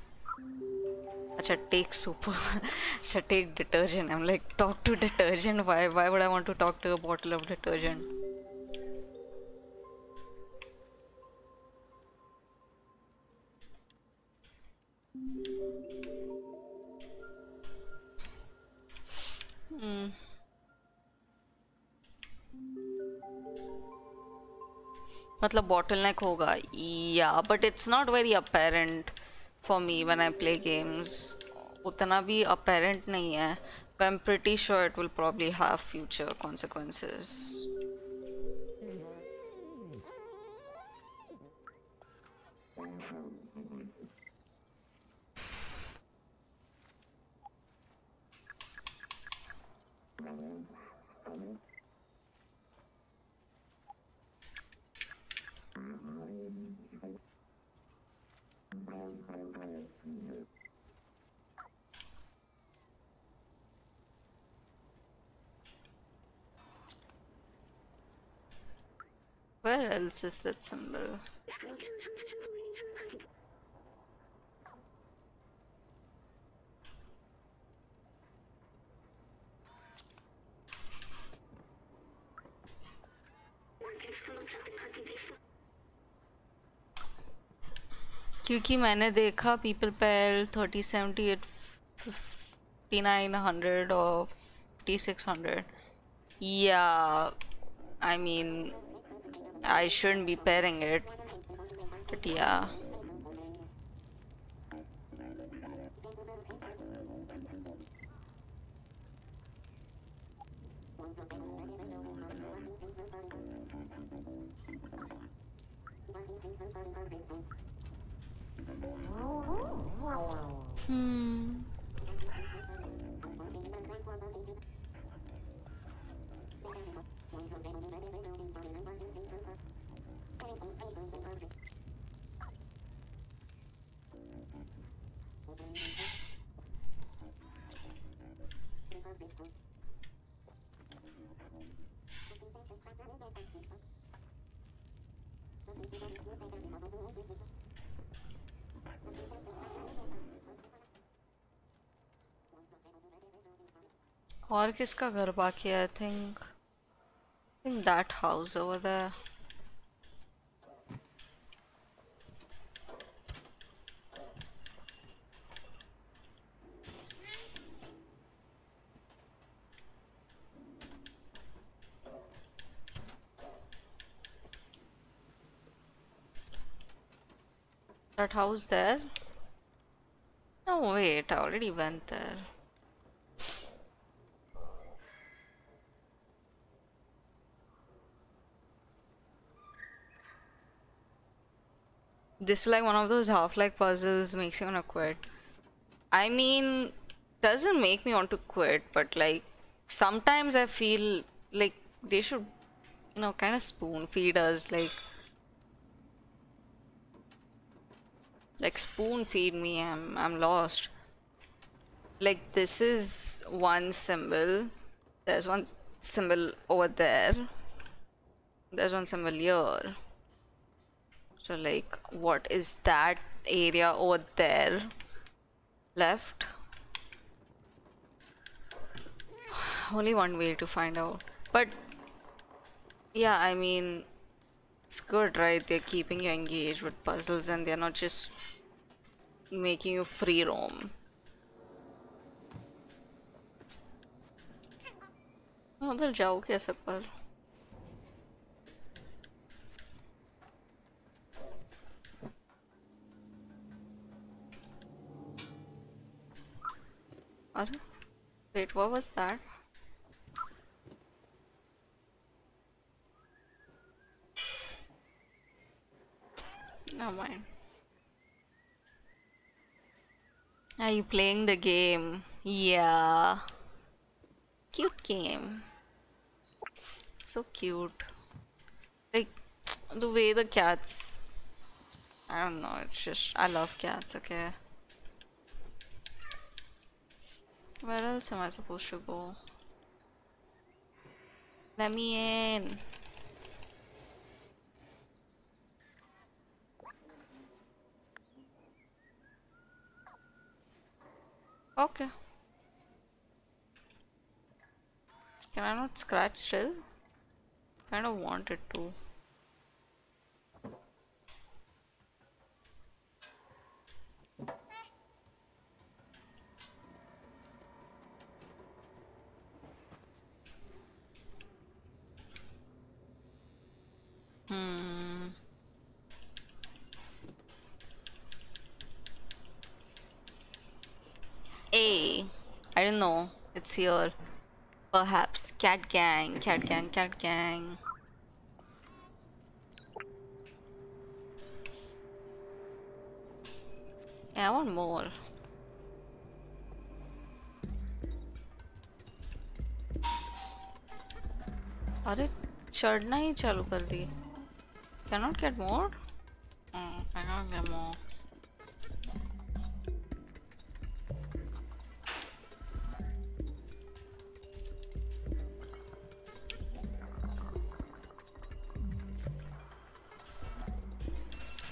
Achha, take super. Achha, take detergent. I'm like, talk to detergent? Why would I want to talk to a bottle of detergent? मतलब bottleneck होगा, yeah, but it's not very apparent for me when I play games. उतना भी apparent नहीं है, but I'm pretty sure it will probably have future consequences. Where else is that symbol? क्योंकि मैंने देखा people pair 3070 at 5900 or 5600. Yeah, I mean, I shouldn't be pairing it, but yeah. और किसका घर बाकी है? I think that house over there. That house there? No, wait, I already went there. This, like, one of those half-like puzzles makes you want to quit. I mean, doesn't make me want to quit, but like sometimes I feel like they should, you know, kind of spoon feed us, like spoon feed me. I'm lost. Like, this is one symbol. There's one symbol over there. There's one symbol here. So like, what is that area over there? Left? Only one way to find out. But yeah, I mean, it's good, right? They're keeping you engaged with puzzles and they're not just making you free roam. Oh, they'll go kaise par? Wait, what was that? Never mind. Are you playing the game? Yeah. Cute game. So cute. Like, the way the cats... I don't know, it's just... I love cats, okay? Where else am I supposed to go? Let me in. Okay. Can I not scratch still? Kind of wanted to. Hey, I don't know. It's here. Perhaps. Cat gang, cat gang, cat gang. Yeah, I want more. Arey, chadna hi chalu kar diye. Cannot get more? Oh, I cannot get more.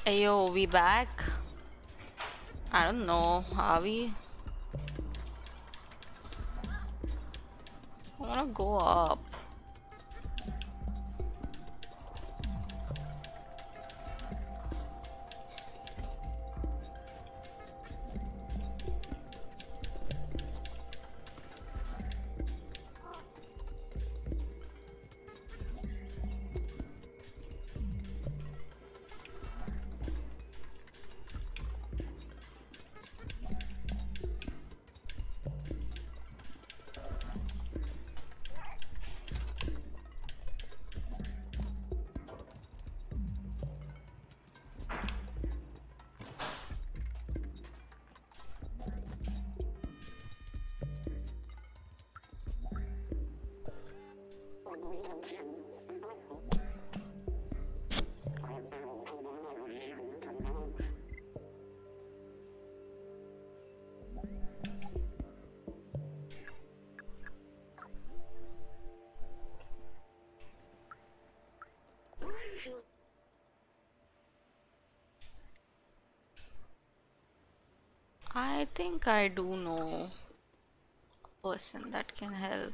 Hey, yo, we back? I don't know, are we? I wanna go up. I think I do know a person that can help.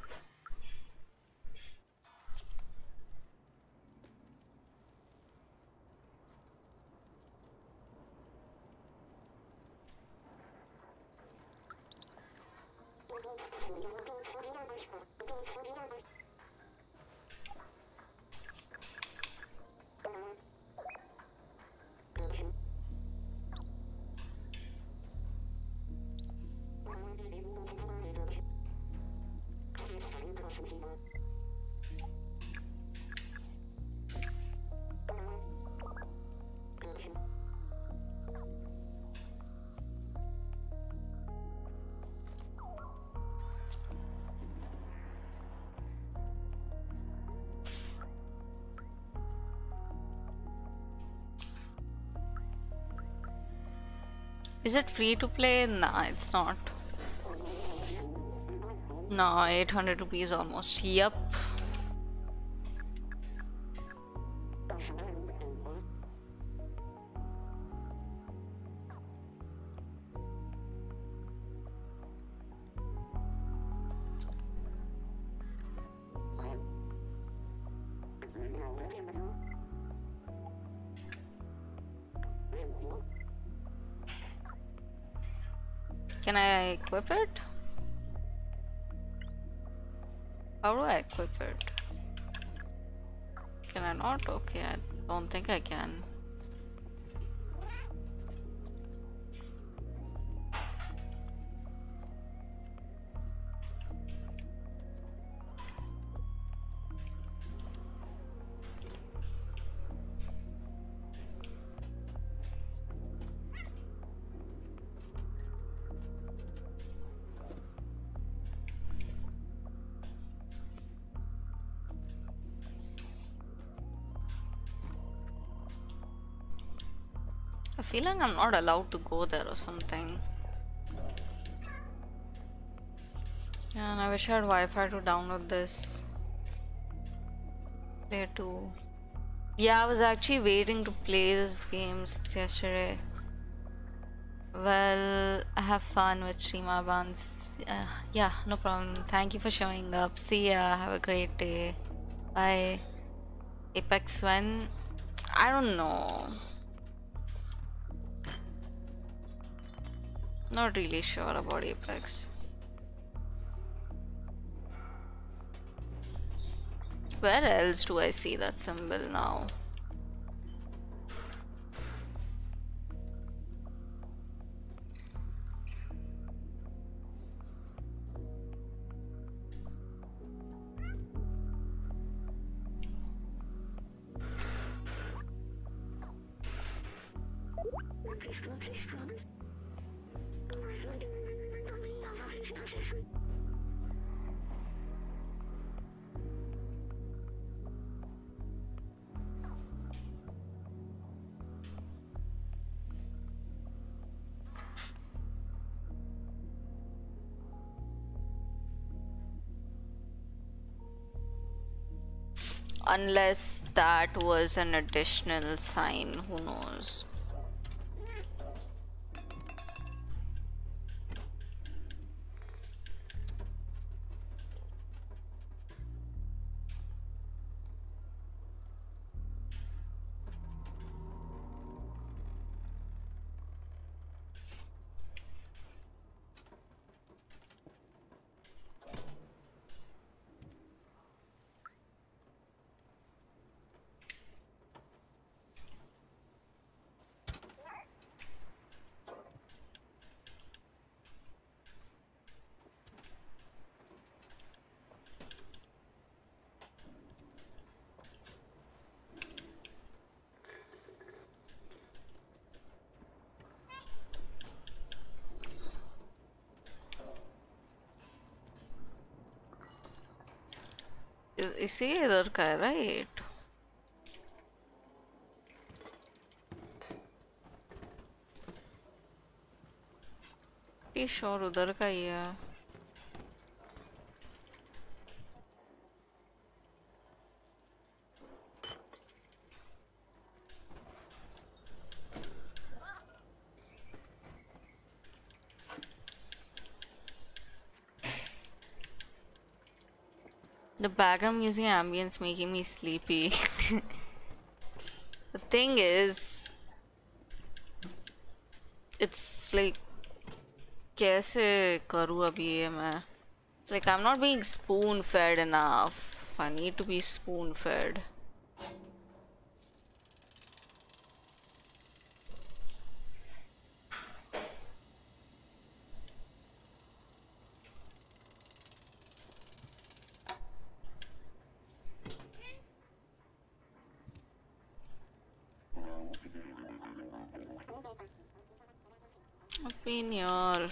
Is it free to play? Nah, it's not. Nah, 800 rupees almost. Yup. Can I equip it? How do I equip it? Can I not? Okay, I don't think I can. I feel like I'm not allowed to go there or something. Yeah, and I wish I had Wi-Fi to download this. There too. Yeah, I was actually waiting to play this game since yesterday. Well, I have fun with Shreema Bans. Yeah, no problem. Thank you for showing up. See ya. Have a great day. Bye. Apex when? I don't know. Not really sure about Apex. Where else do I see that symbol now? Unless that was an additional sign, who knows? Is he either guy, right? Pretty sure udhar ka hi hai. The background music and ambience making me sleepy. The thing is, it's like, kaise karu abhi ye main? It's like I'm not being spoon-fed enough. I need to be spoon-fed. In your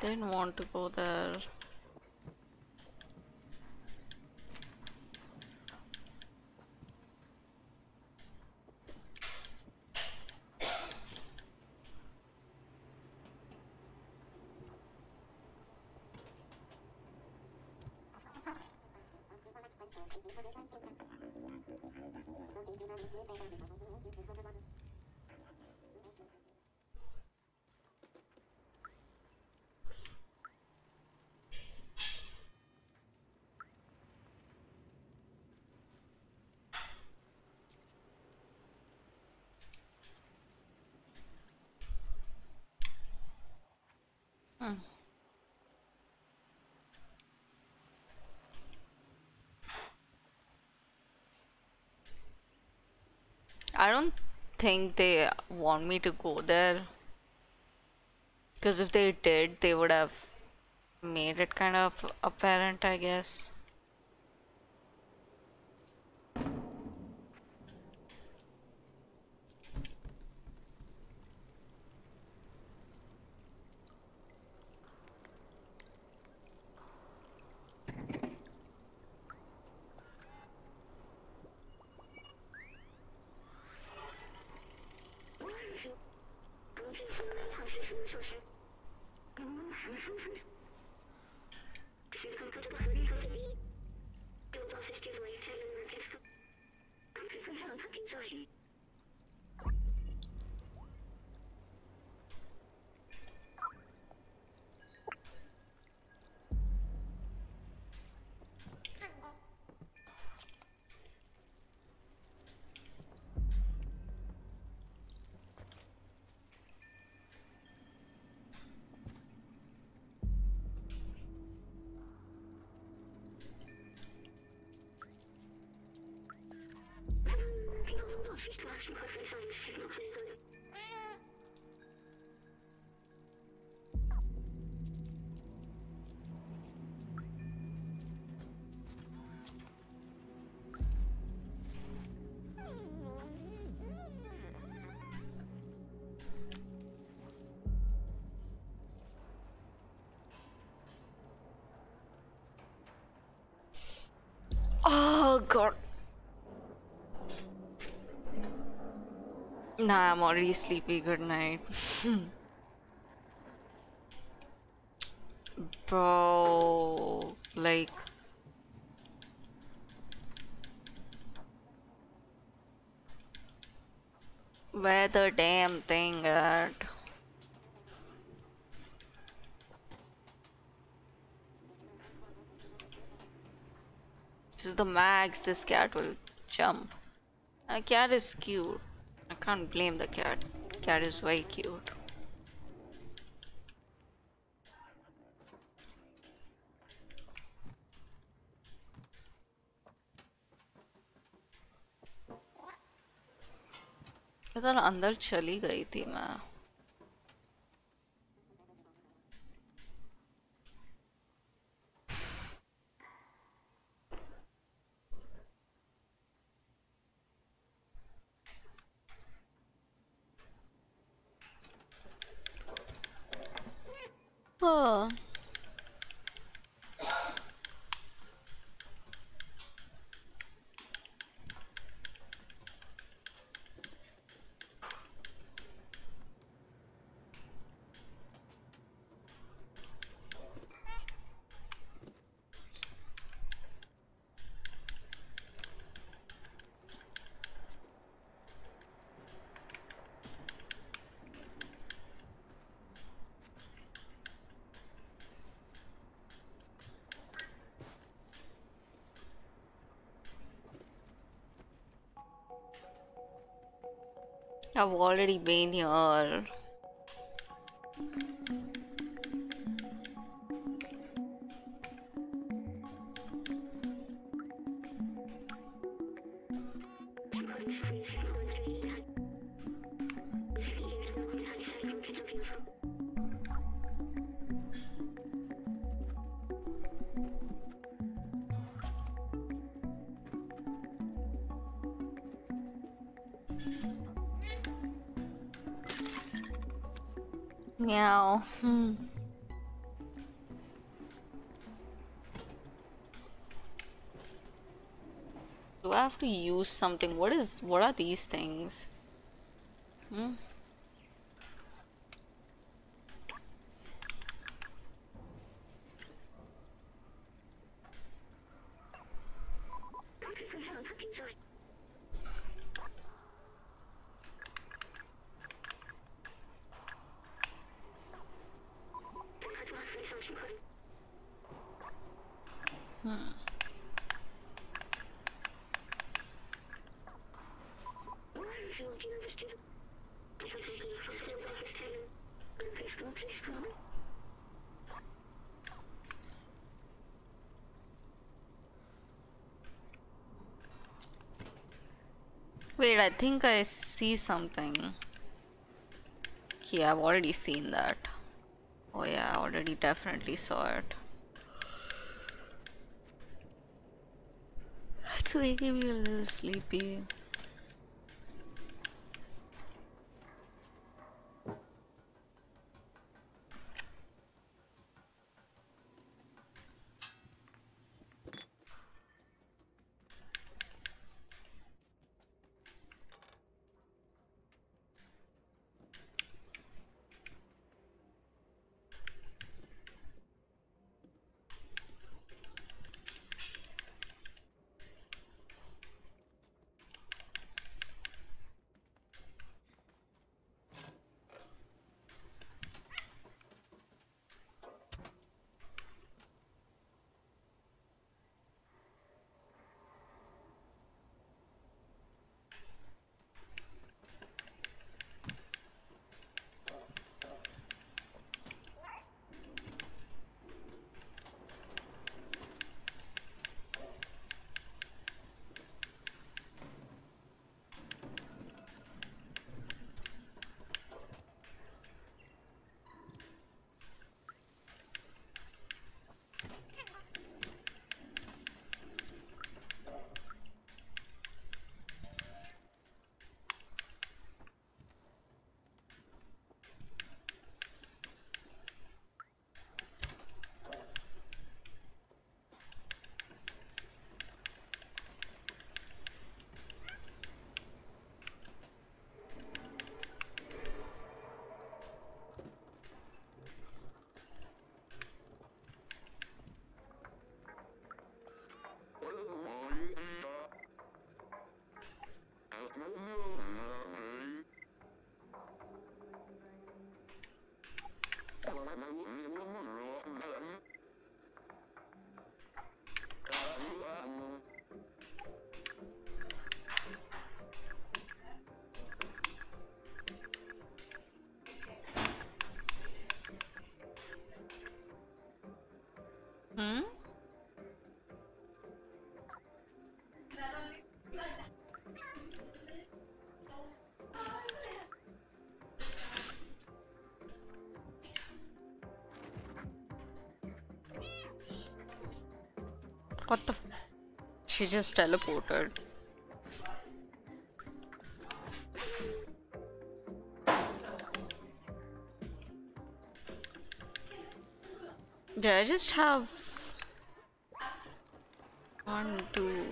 didn't want to go there. I don't think they want me to go there, because if they did, they would have made it kind of apparent, I guess. Oh god. Nah, I'm already sleepy. Good night. Bro, like, where the damn thing at? This is the Max. This cat will jump. A cat is cute. I can't blame the cat. Cat is very cute. I thought अंदर चली गई थी मैं. Oh. I've already been here. Meow. Do I have to use something? What are these things? Hmm? Wait, I think I see something. Okay, I've already seen that. Oh yeah, I already definitely saw it. That's making me a little sleepy. Hmm? What the f- She just teleported. Did I just have 1, 2?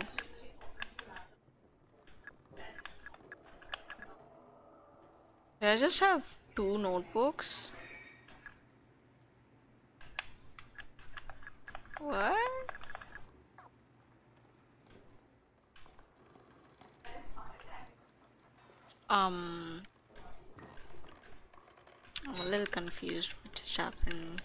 Did I just have 2 notebooks? What? I'm a little confused what just happened.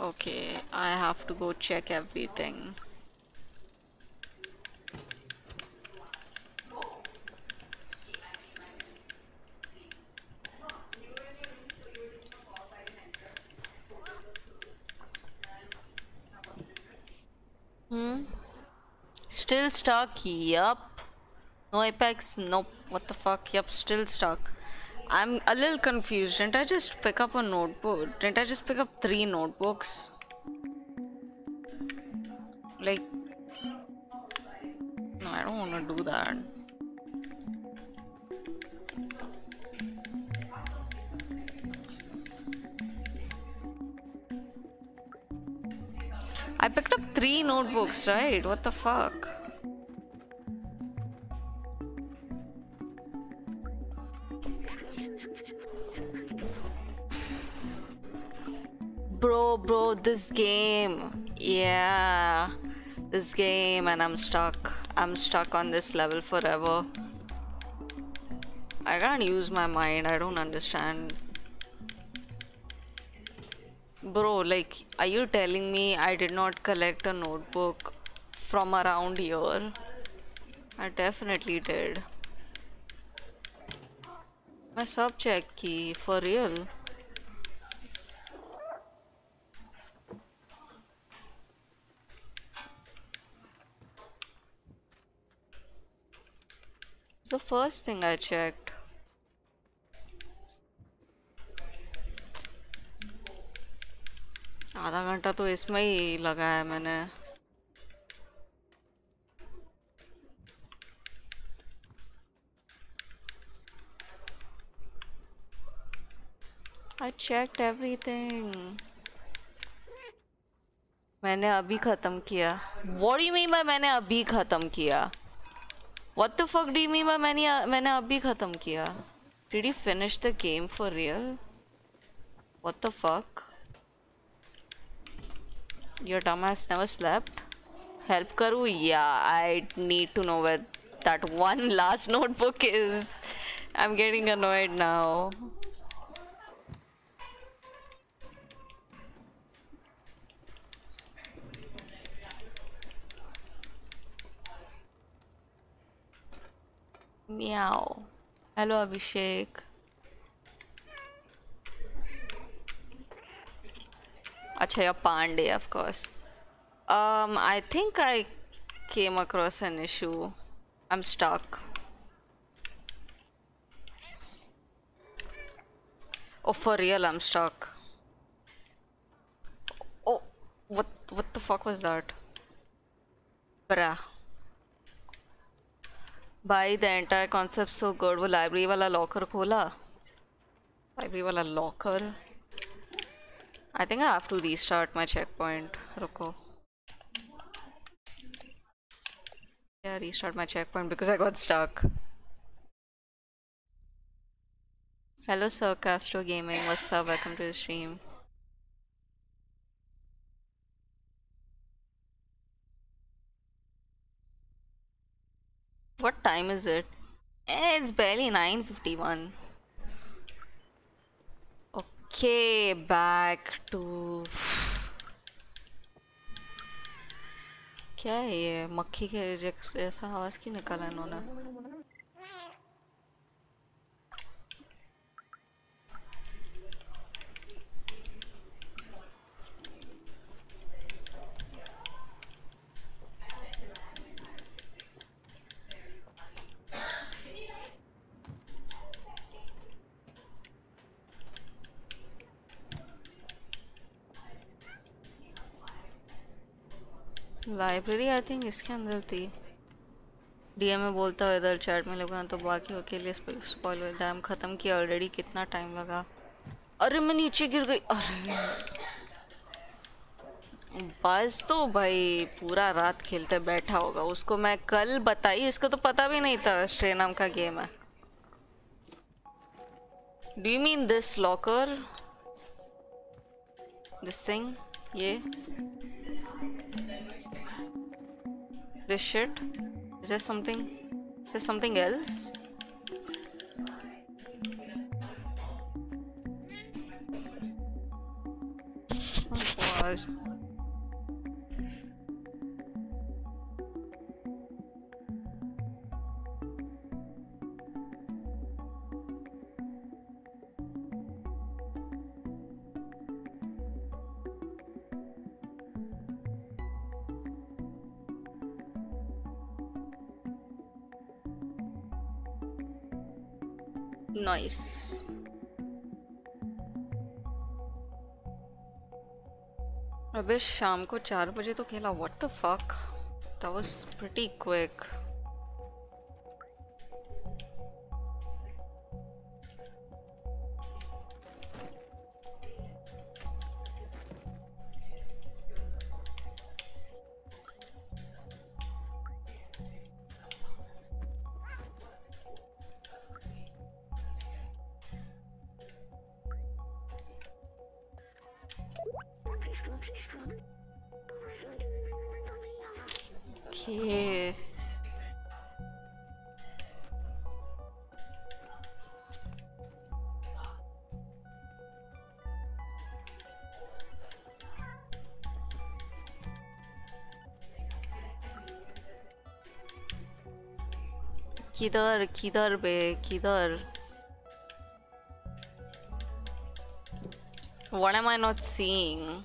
Okay, I have to go check everything. Still stuck. Yup. No Apex. Nope. What the fuck? Yup. Still stuck. I'm a little confused. Didn't I just pick up a notebook? Didn't I just pick up 3 notebooks? Like, no, I don't want to do that. I picked up 3 notebooks, right? What the fuck? Bro, this game. Yeah. This game, and I'm stuck. I'm stuck on this level forever. I can't use my mind. I don't understand. Bro, like, are you telling me I did not collect a notebook from around here? I definitely did. My sub check key, for real. It's the first thing I checked. आधा घंटा तो इसमें ही लगाया मैंने. I checked everything. मैंने अभी खत्म किया. What do you mean by मैंने अभी खत्म किया? What the fuck do you mean by मैंने अभी खत्म किया? Did you finish the game for real? What the fuck? Your dumbass never slept. Help karu? Yeah, I need to know where that one last notebook is. I'm getting annoyed now. Meow. Hello, Abhishek. Achha, you're Pandey, of course. I think I came across an issue. I'm stuck. Oh, for real, I'm stuck. Oh, what the fuck was that? Bruh. Bhai, the entire concept so good. Wo library wala locker khola. Library wala locker. I think I have to restart my checkpoint. Ruko. Yeah, restart my checkpoint because I got stuck. Hello, Sir Castro Gaming. What's up? Welcome to the stream. What time is it? It's barely 9:51. Okay, back to क्या है ये मक्खी के ऐसा आवाज क्यों निकाला इन्होंने? लाइब्रेरी आई थिंक इसके अंदर थी डीएम में बोलता हुआ इधर चैट में लोगों ने तो बाकियों के लिए स्पॉइलर डैम खत्म किया ऑलरेडी कितना टाइम लगा अरे मैं नीचे गिर गई अरे बस तो भाई पूरा रात खेलते बैठा होगा उसको मैं कल बताई इसको तो पता भी नहीं था स्ट्रे नाम का गेम है do you mean this locker this thing ये This shit? Is there something? Is there something else? Oh God. Nice. अबे शाम को 4 बजे तो खेला. What the fuck? That was pretty quick. Okay. Kidhar, kidhar be, kidhar. What am I not seeing?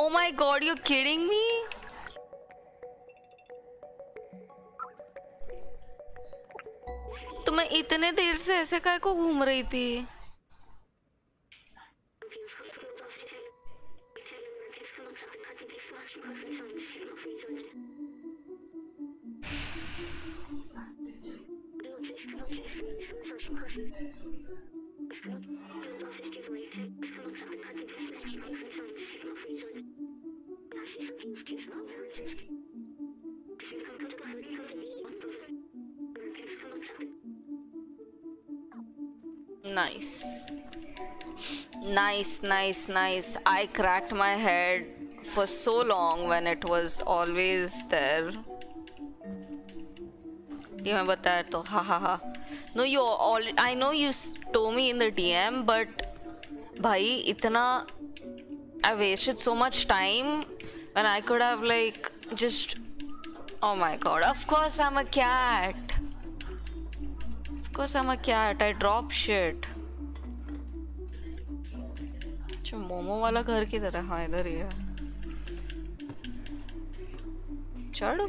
Oh my god, you're kidding me? तो मैं इतने देर से ऐसे काय को घूम रही थी? Nice. Nice, nice, nice. I cracked my head for so long when it was always there. You remember that? Ha ha ha. No, you all. I know you told me in the DM, but bhai, itna. I wasted so much time when I could have like just. Oh my god! Of course, I'm a cat. Of course, I'm a cat. I drop shit. अच्छा मोमो वाला घर की तरह हाँ इधर ही है. चढ़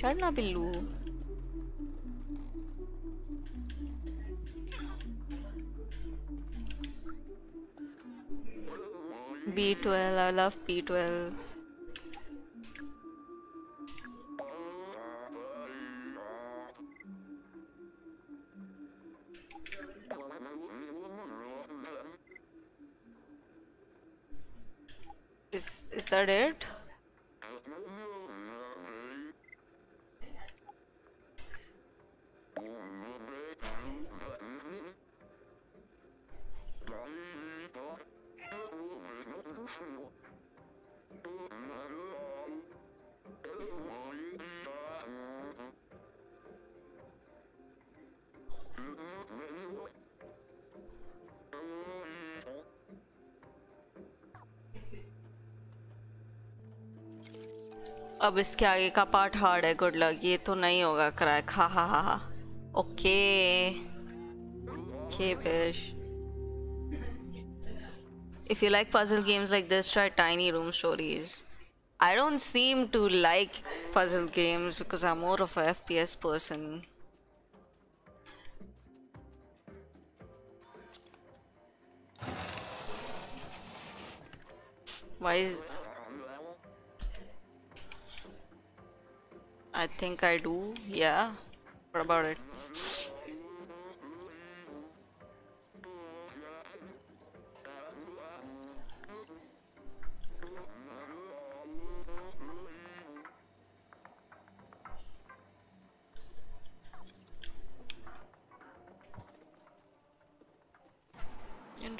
चढ़ना Billu. B12, I love B12. Is that it? अब इसके आगे का पार्ट हार्ड है. Good luck. ये तो नहीं होगा क्रैक. हा हा हा. ओके ओके बेश. If you like puzzle games like this, try Tiny Room Stories. I don't seem to like puzzle games because I'm more of a FPS person. Why is... I think I do, yeah. What about it?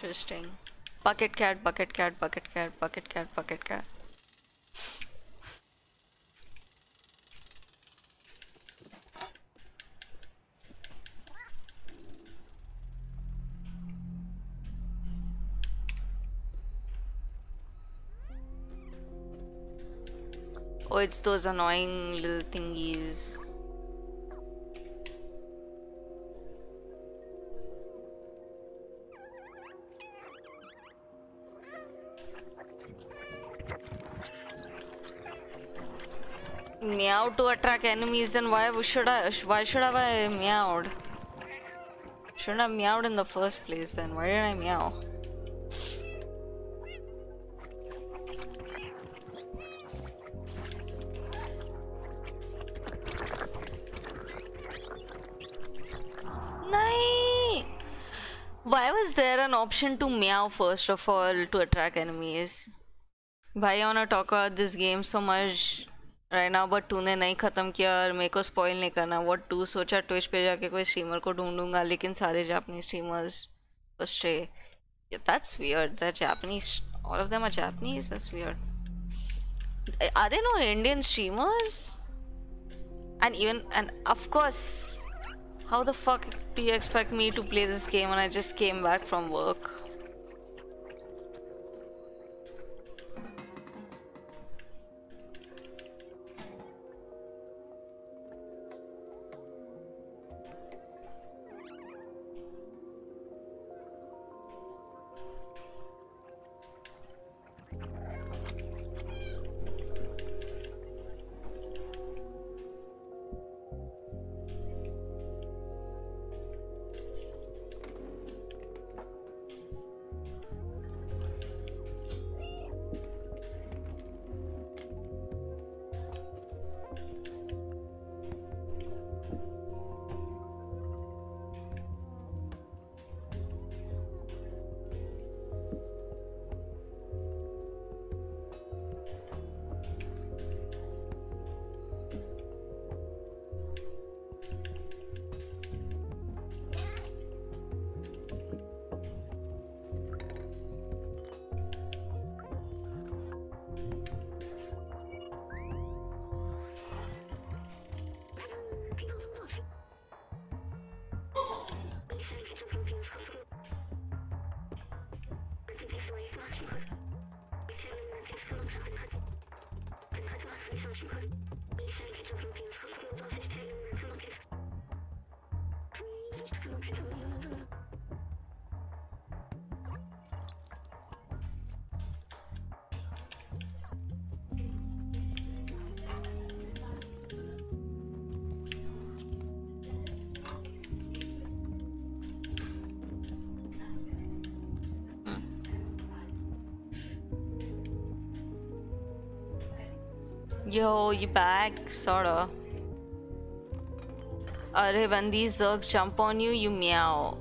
Interesting. Bucket cat, bucket cat, bucket cat, bucket cat, bucket cat. Oh, it's those annoying little thingies. Meow to attract enemies, then why should I meowed? Shouldn't have meowed in the first place then. Why did I meow? Why was there an option to meow first of all to attract enemies? Why I wanna talk about this game so much right now, but तूने नहीं खत्म किया और मेरे को spoil नहीं करना. What do? सोचा Twitch पे जाके कोई streamer को ढूंढूंगा, लेकिन सारे Japanese streamers were Stray. Yeah, that's weird. They're Japanese. All of them are Japanese. That's weird. Are there no Indian streamers? And of course. How the fuck do you expect me to play this game when I just came back from work? Yo, you back? Sorta. Arre, when these zergs jump on you, you meow.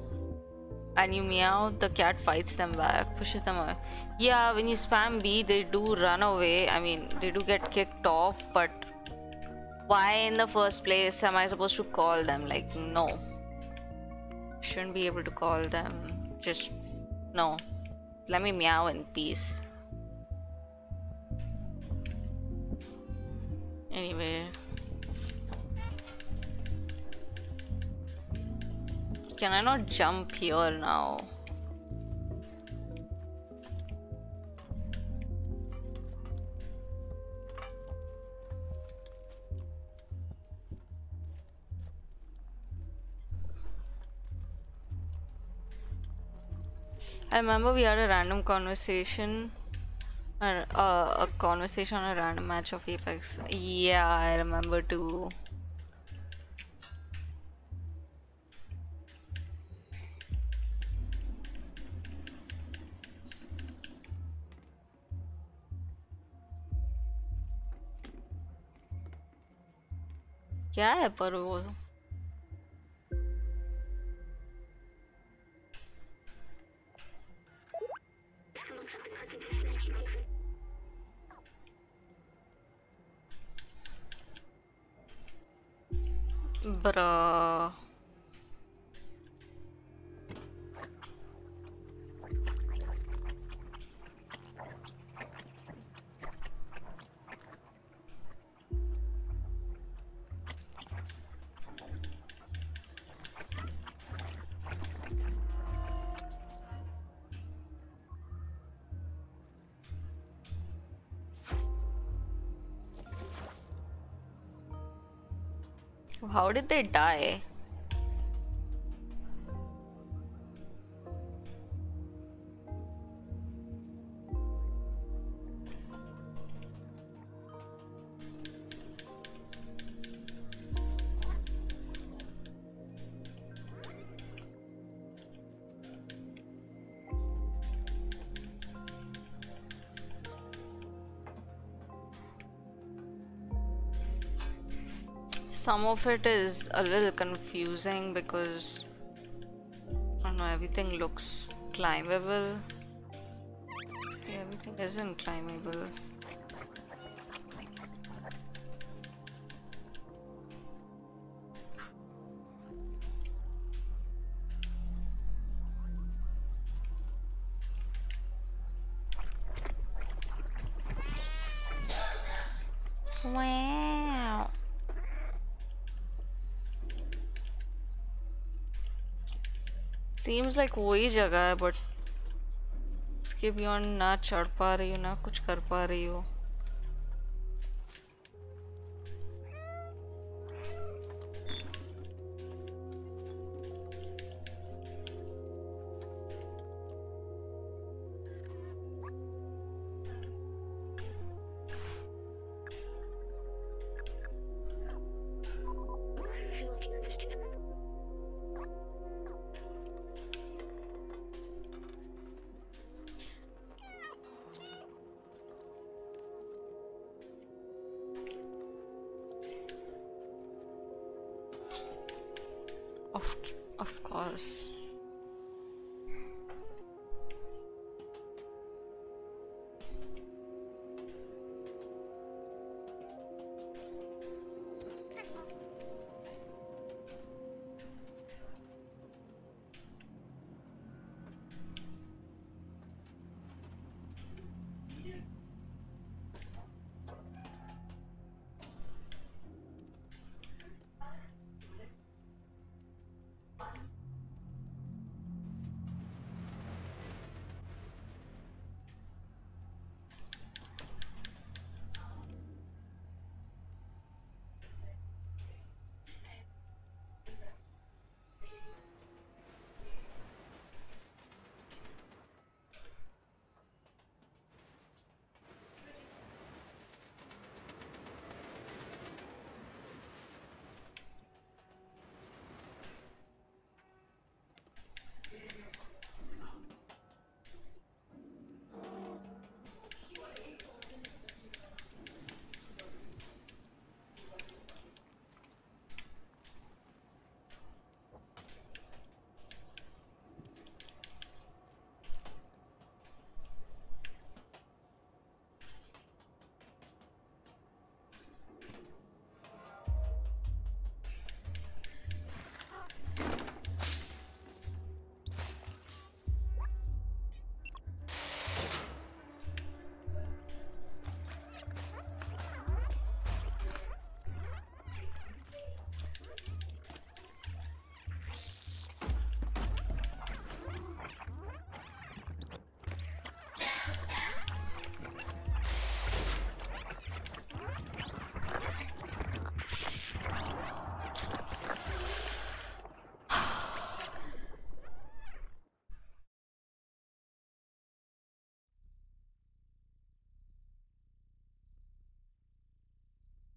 And you meow, the cat fights them back, pushes them away. Yeah, when you spam B, they do run away. I mean, they do get kicked off, but why in the first place am I supposed to call them? Like, no. Shouldn't be able to call them. Just, no. Let me meow in peace. Anyway, can I not jump here now? I remember we had a random conversation. A conversation on a random match of Apex. Yeah, I remember too. क्या है पर वो bruh. How did they die? Some of it is a little confusing because I don't know, everything looks climbable. Yeah, everything isn't climbable. Seems like वही जगह है, but उसके beyond ना चढ़ पा रही हो, ना कुछ कर पा रही हो.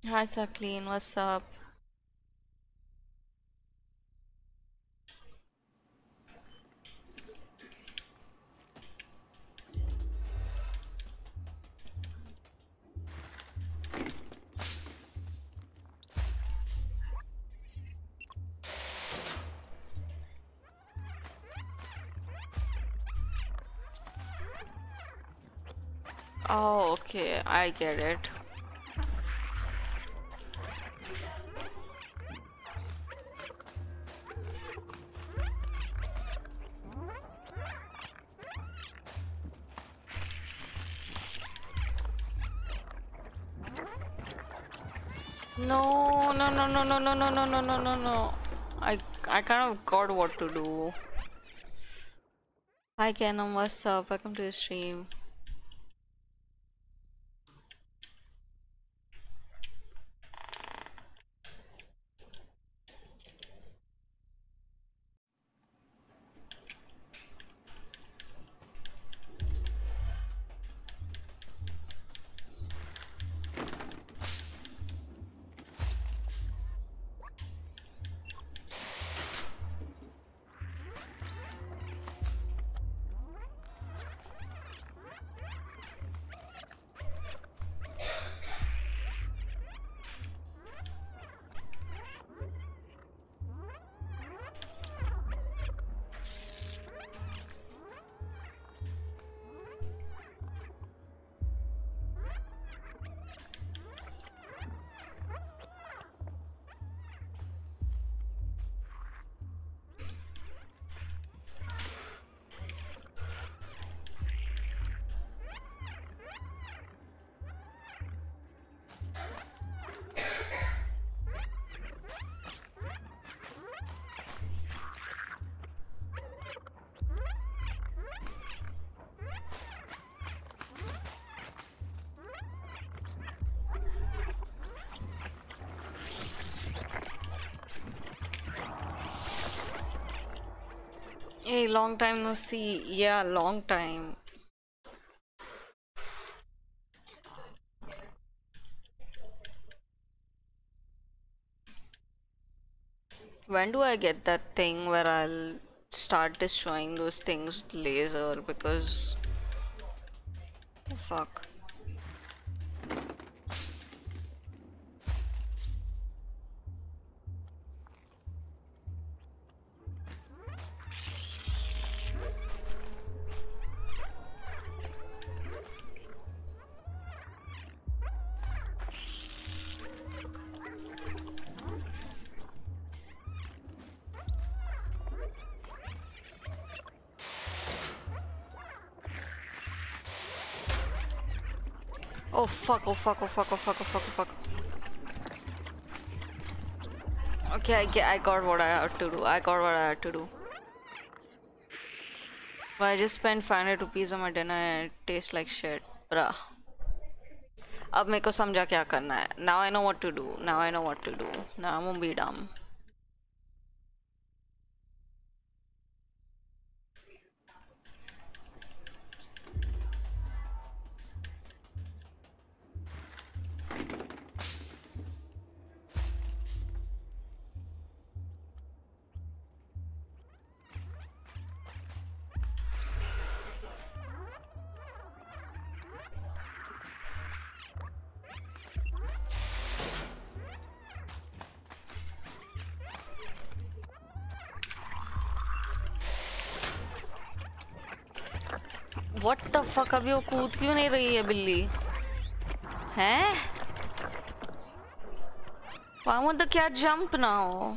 Hi Sakleen, what's up? Oh, okay, I get it. No. I kind of got what to do. Hi Canon, what's up? Welcome to the stream. Hey, long time no see. Yeah, long time. When do I get that thing where I'll start destroying those things with laser? Because oh, fuck. Oh fuck, oh fuck, oh fuck, oh fuck, oh fuck, oh fuck. Okay, I got what I had to do. I got what I had to do. But I just spent 500 rupees on my dinner and it tastes like shit. Bruh. Ab meko samjha kya karna hai. Now I know what to do. Now I know what to do. Now I won't be dumb. What the fuck, अभी वो कूद क्यों नहीं रही है बिल्ली? हैं? Why won't the cat jump now?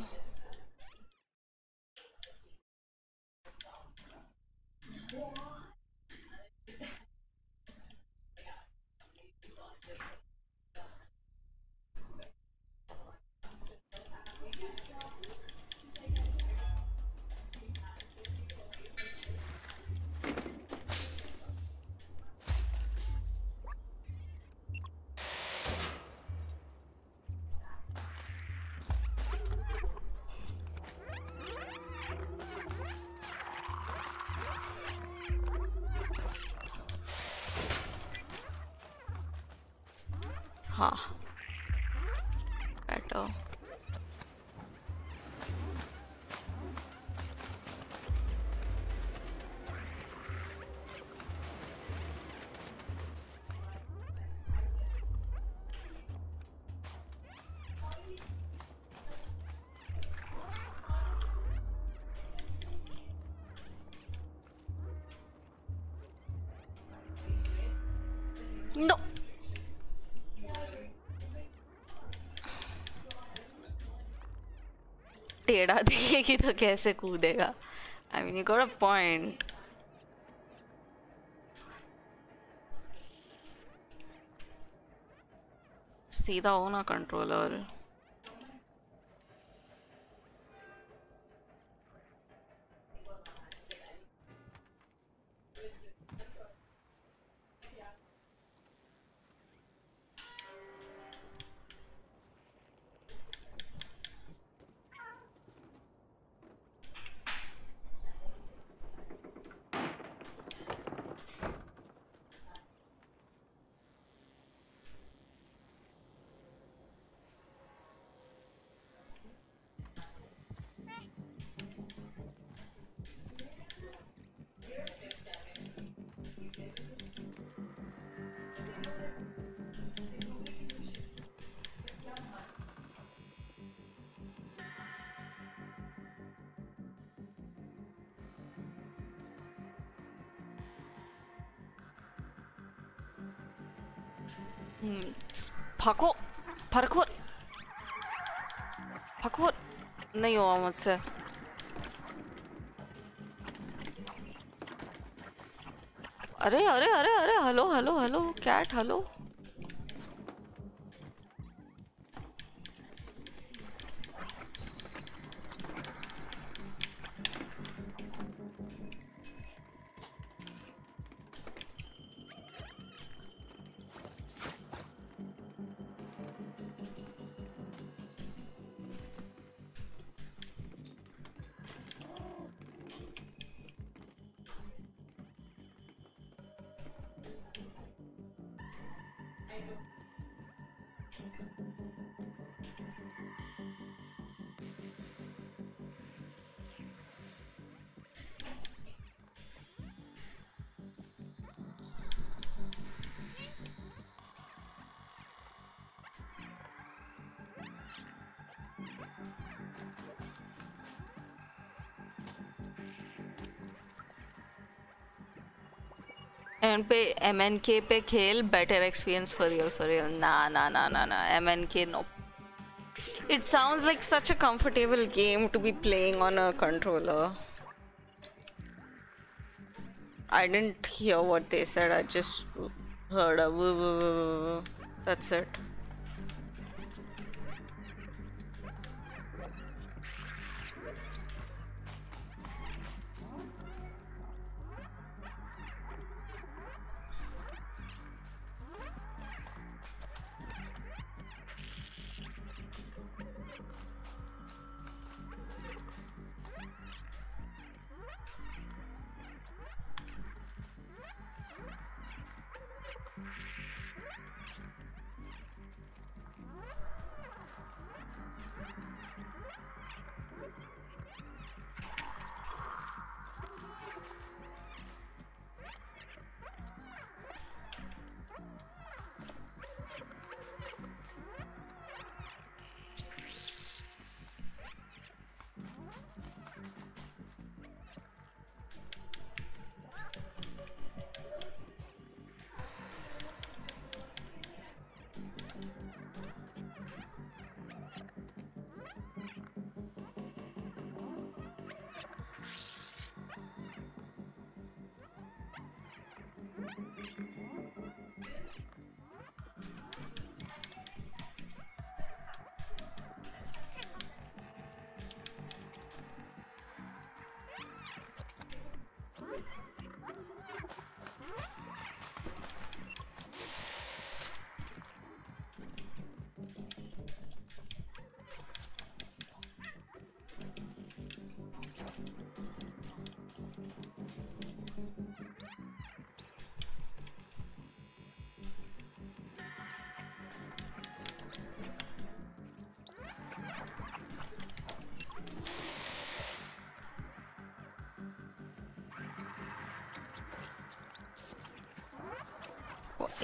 No. टेढ़ा दिखेगी तो कैसे कूदेगा? I mean, you got a point. सीधा हो ना कंट्रोलर. Parkour! Parkour! Parkour! नहीं हुआ मुझसे अरे अरे अरे अरे hello hello hello cat hello MNK पे खेल better experience for real nah MNK no. It sounds like such a comfortable game to be playing on a controller. I didn't hear what they said, I just heard a woo woo woo. That's it.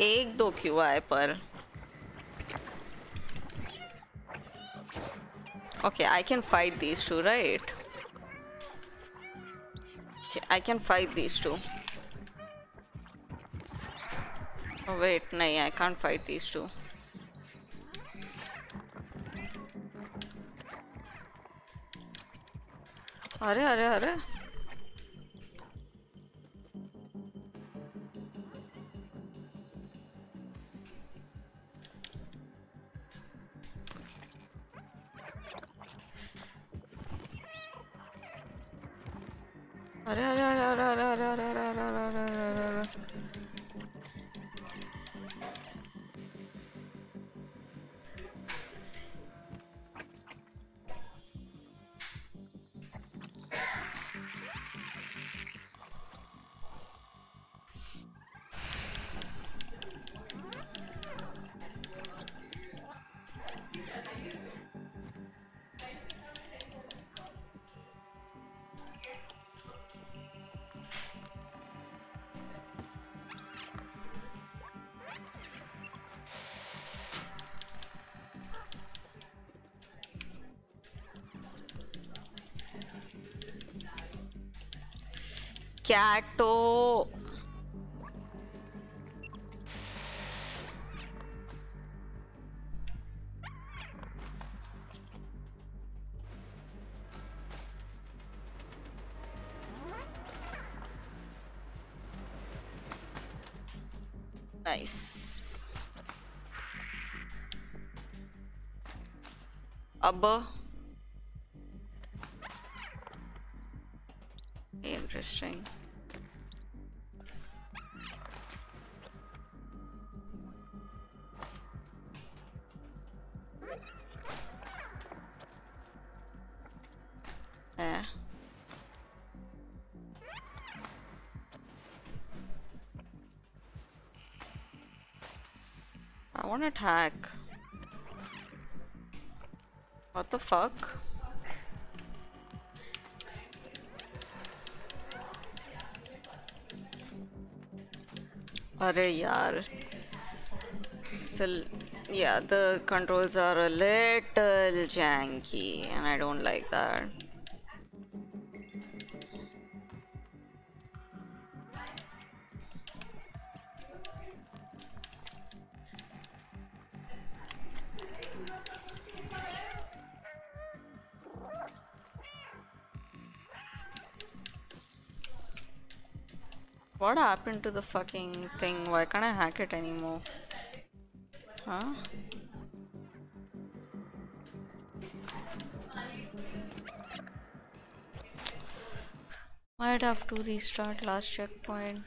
एक दो क्यों आए पर okay I can fight these two right okay I can fight these two oh wait nahi I can't fight these two अरे अरे अरे Cato. Nice. Abba. Interesting. Own attack. What the fuck? Arre yaar. So, yeah, the controls are a little janky and I don't like that. What happened to the fucking thing? Why can't I hack it anymore? Huh? Might have to restart last checkpoint.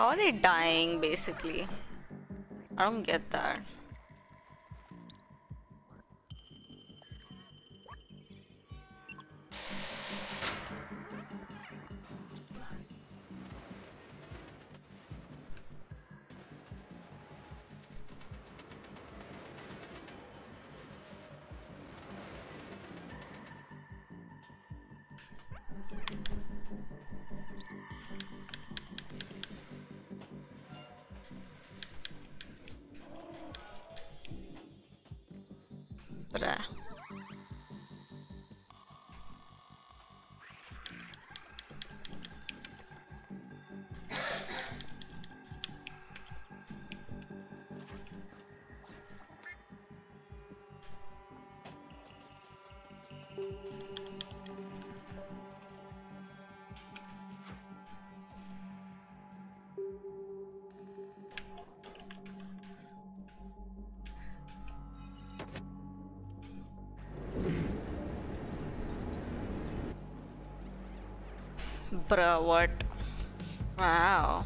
How are they dying, basically? I don't get that. Bruh, what? Wow.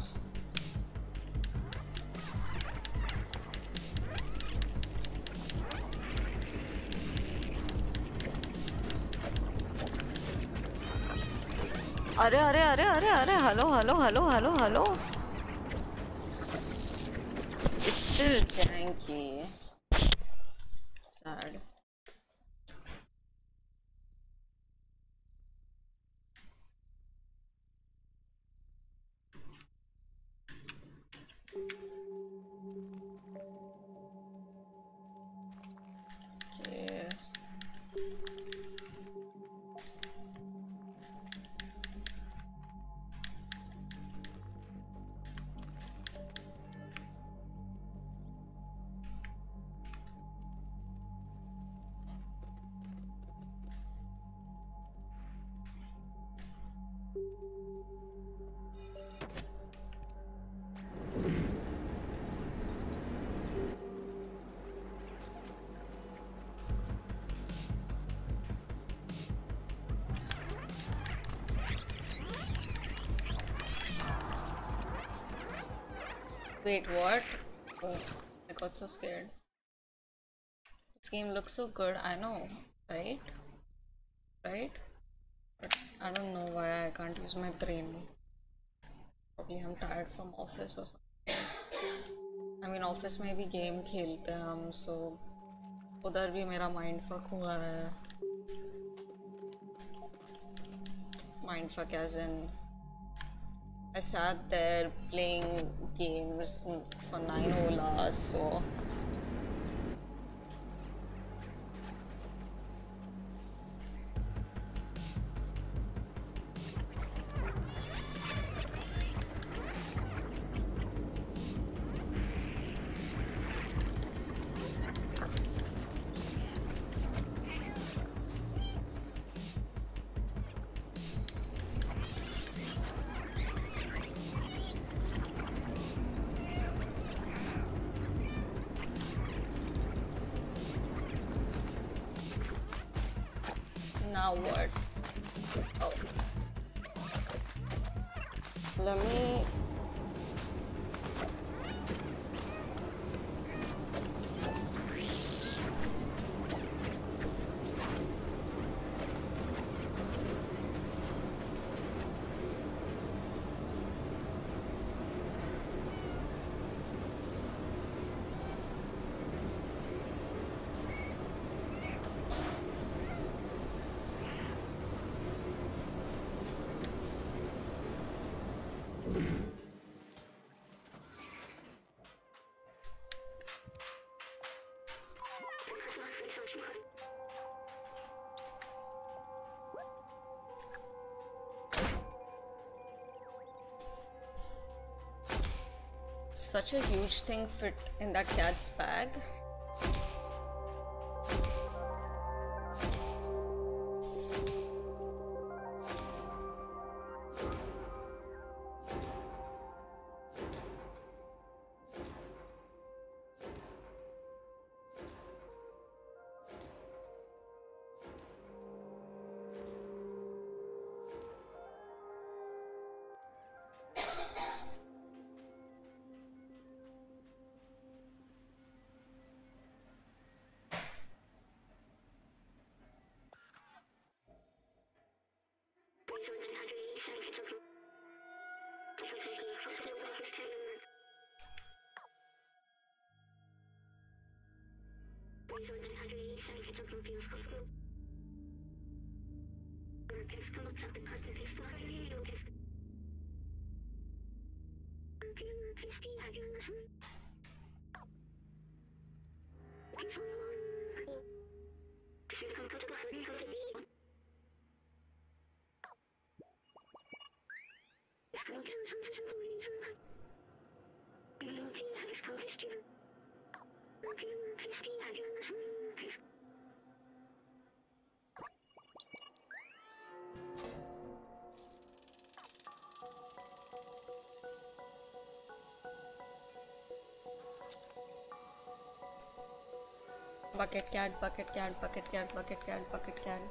Arre, arre, arre, arre, arre, hello, hello, hello, hello, hello. It's still janky. Sad. Wait, what? Oh, I got so scared. This game looks so good, I know, right? Right? But I don't know why I can't use my brain. Probably I'm tired from office or something. I mean, office में भी game खेलते हैं हम, so उधर भी मेरा mind fuck हुआ है. Mind fuck as in. I sat there playing games for 9 whole hours, so Now what? Oh. Let me... Such a huge thing fit in that cat's bag. Bucket cat, bucket cat, bucket cat, bucket cat, bucket cat.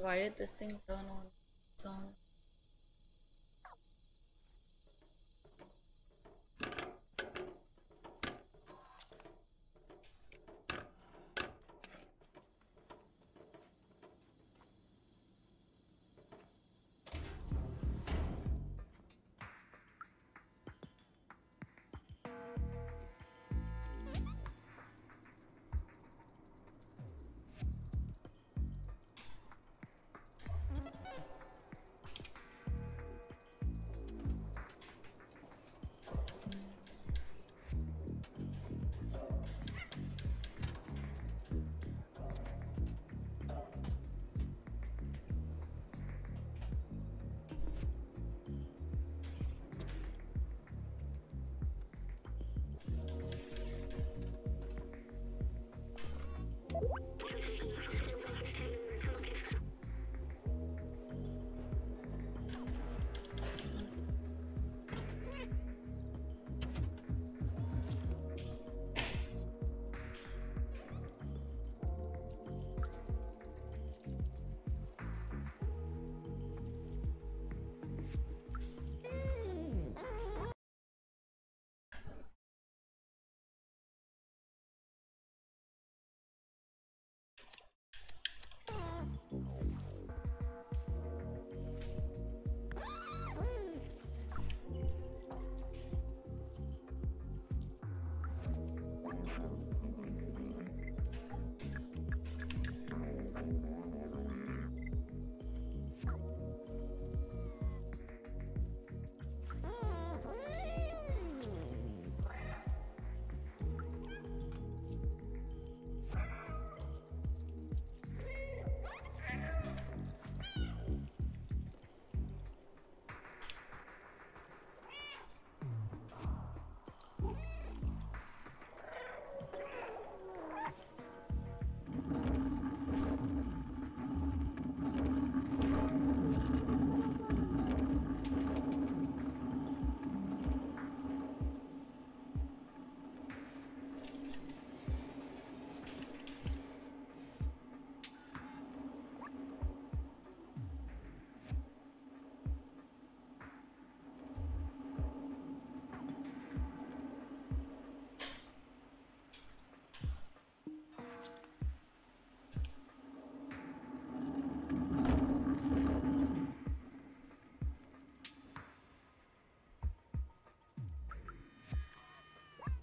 Why did this thing turn on its own?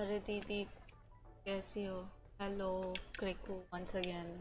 अरे दीदी कैसी हो? Hello क्रिकू once again.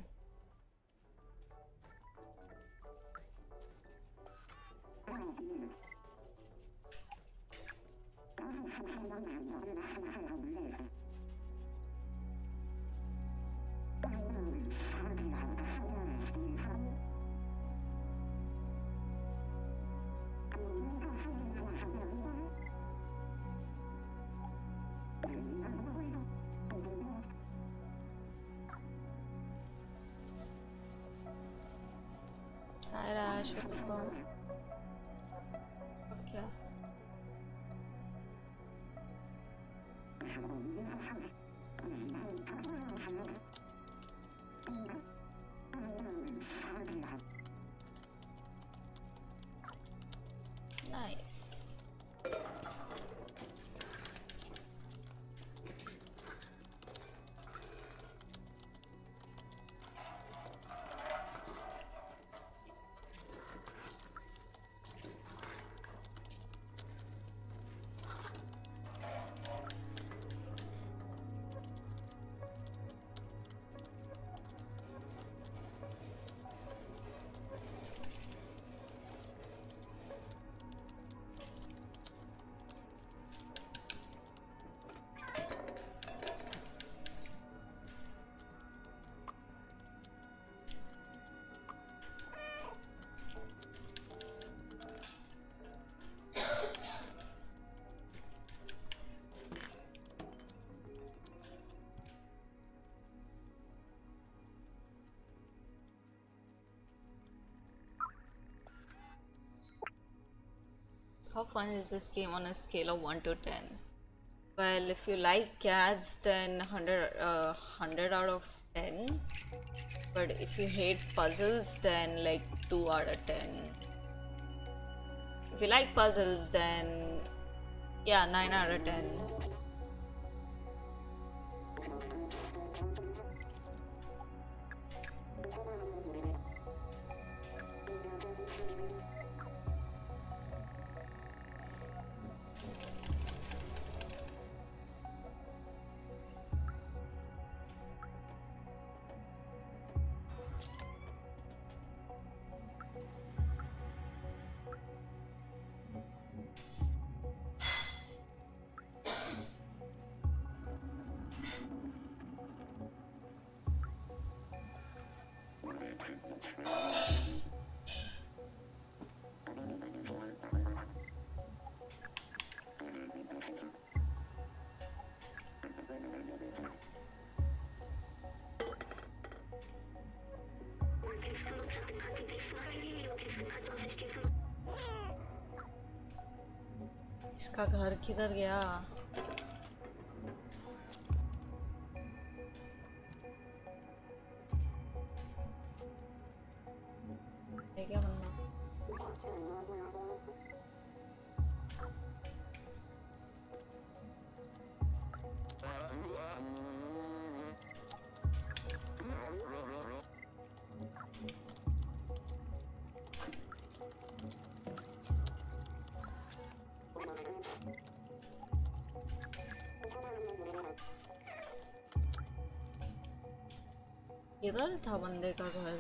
How fun is this game on a scale of 1 to 10? Well, if you like cats, then 100 out of 10. But if you hate puzzles, then like 2 out of 10. If you like puzzles, then yeah, 9 out of 10. इसका घर किधर गया? किधर था बंदे का घर?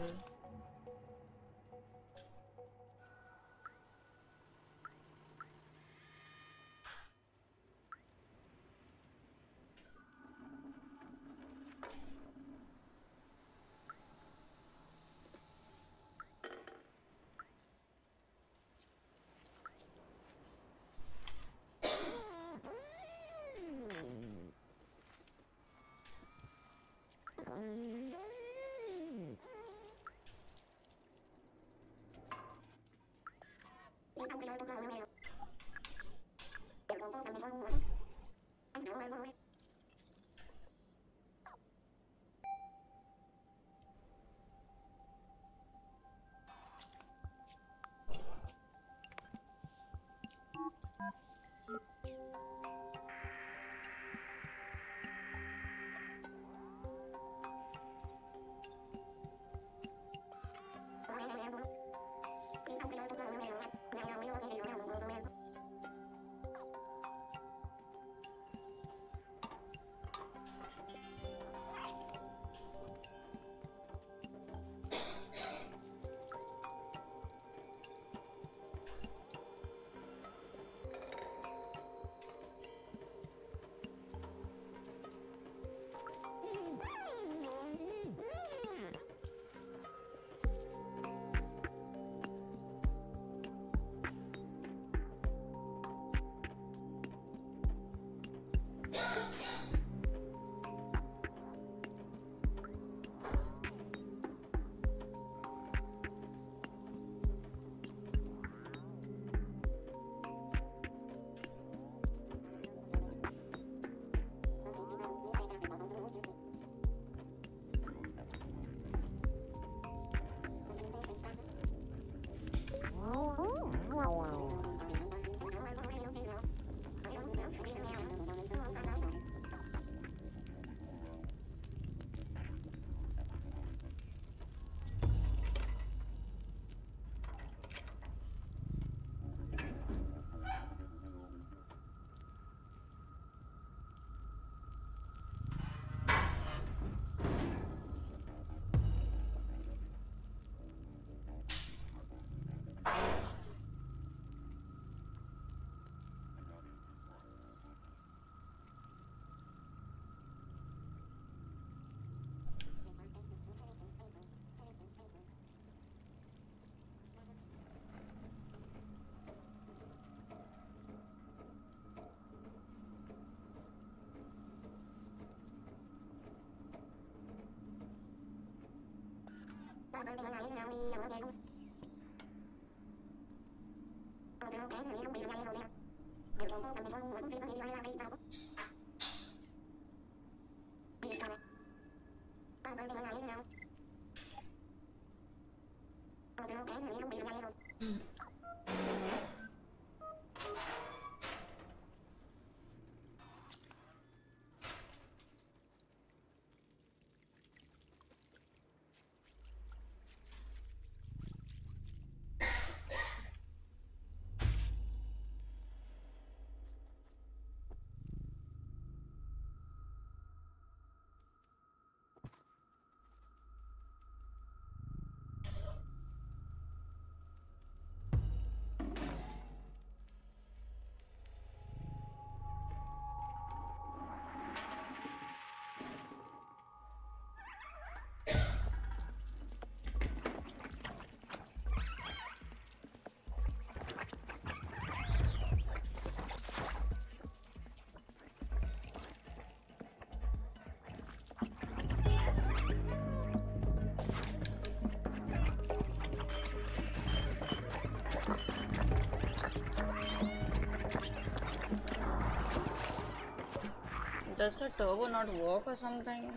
Does the turbo not work or something?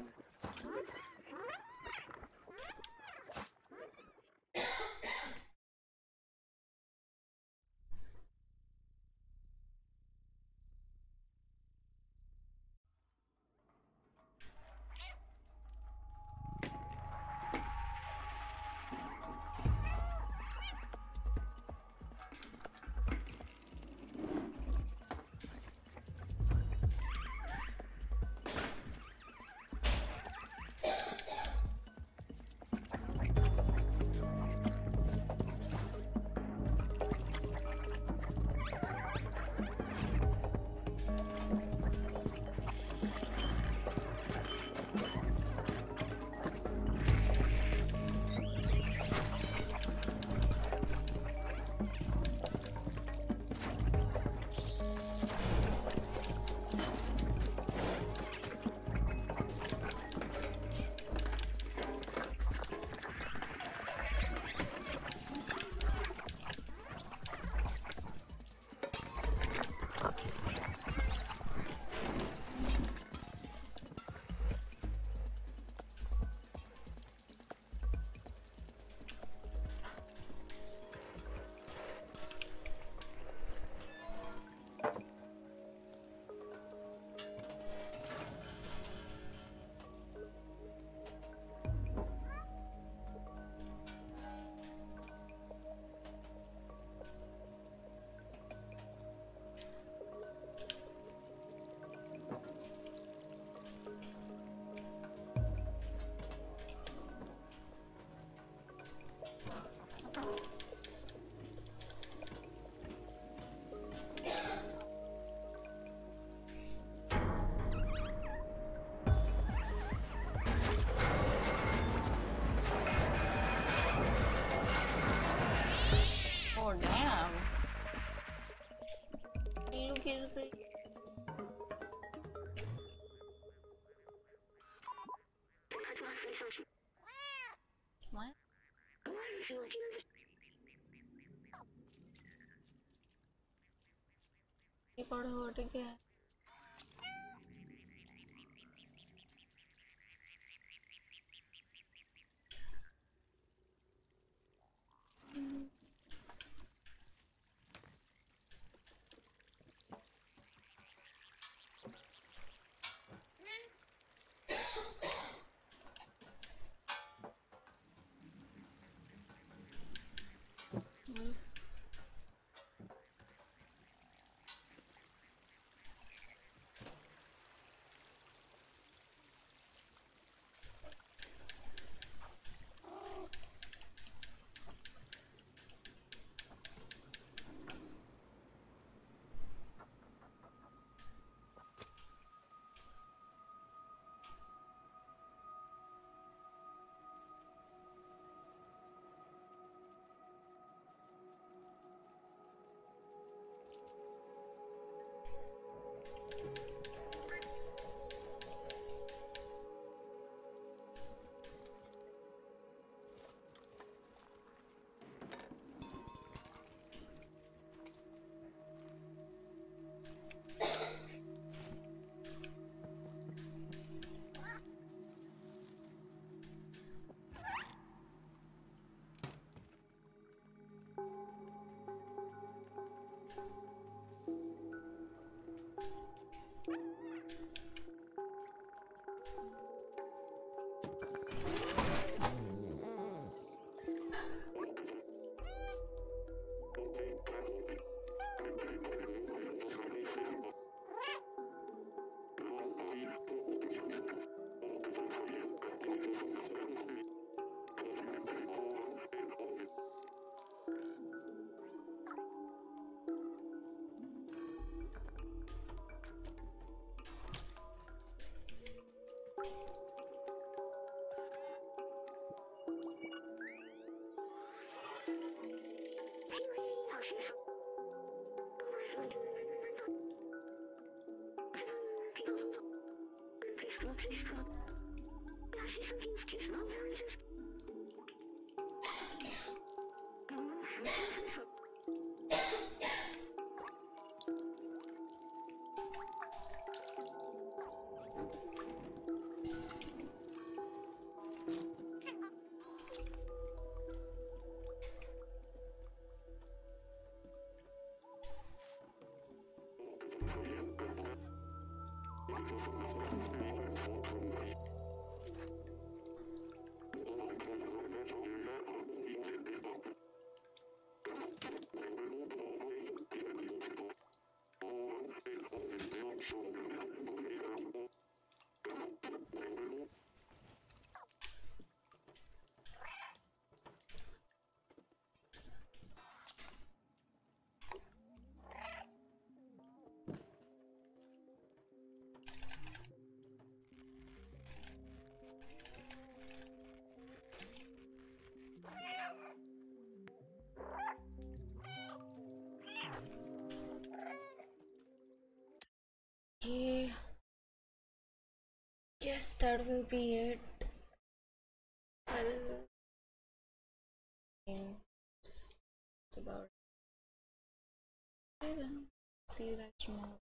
पढ़ो हो ठीक है Okay, guess that will be it. It's about it. See you guys tomorrow.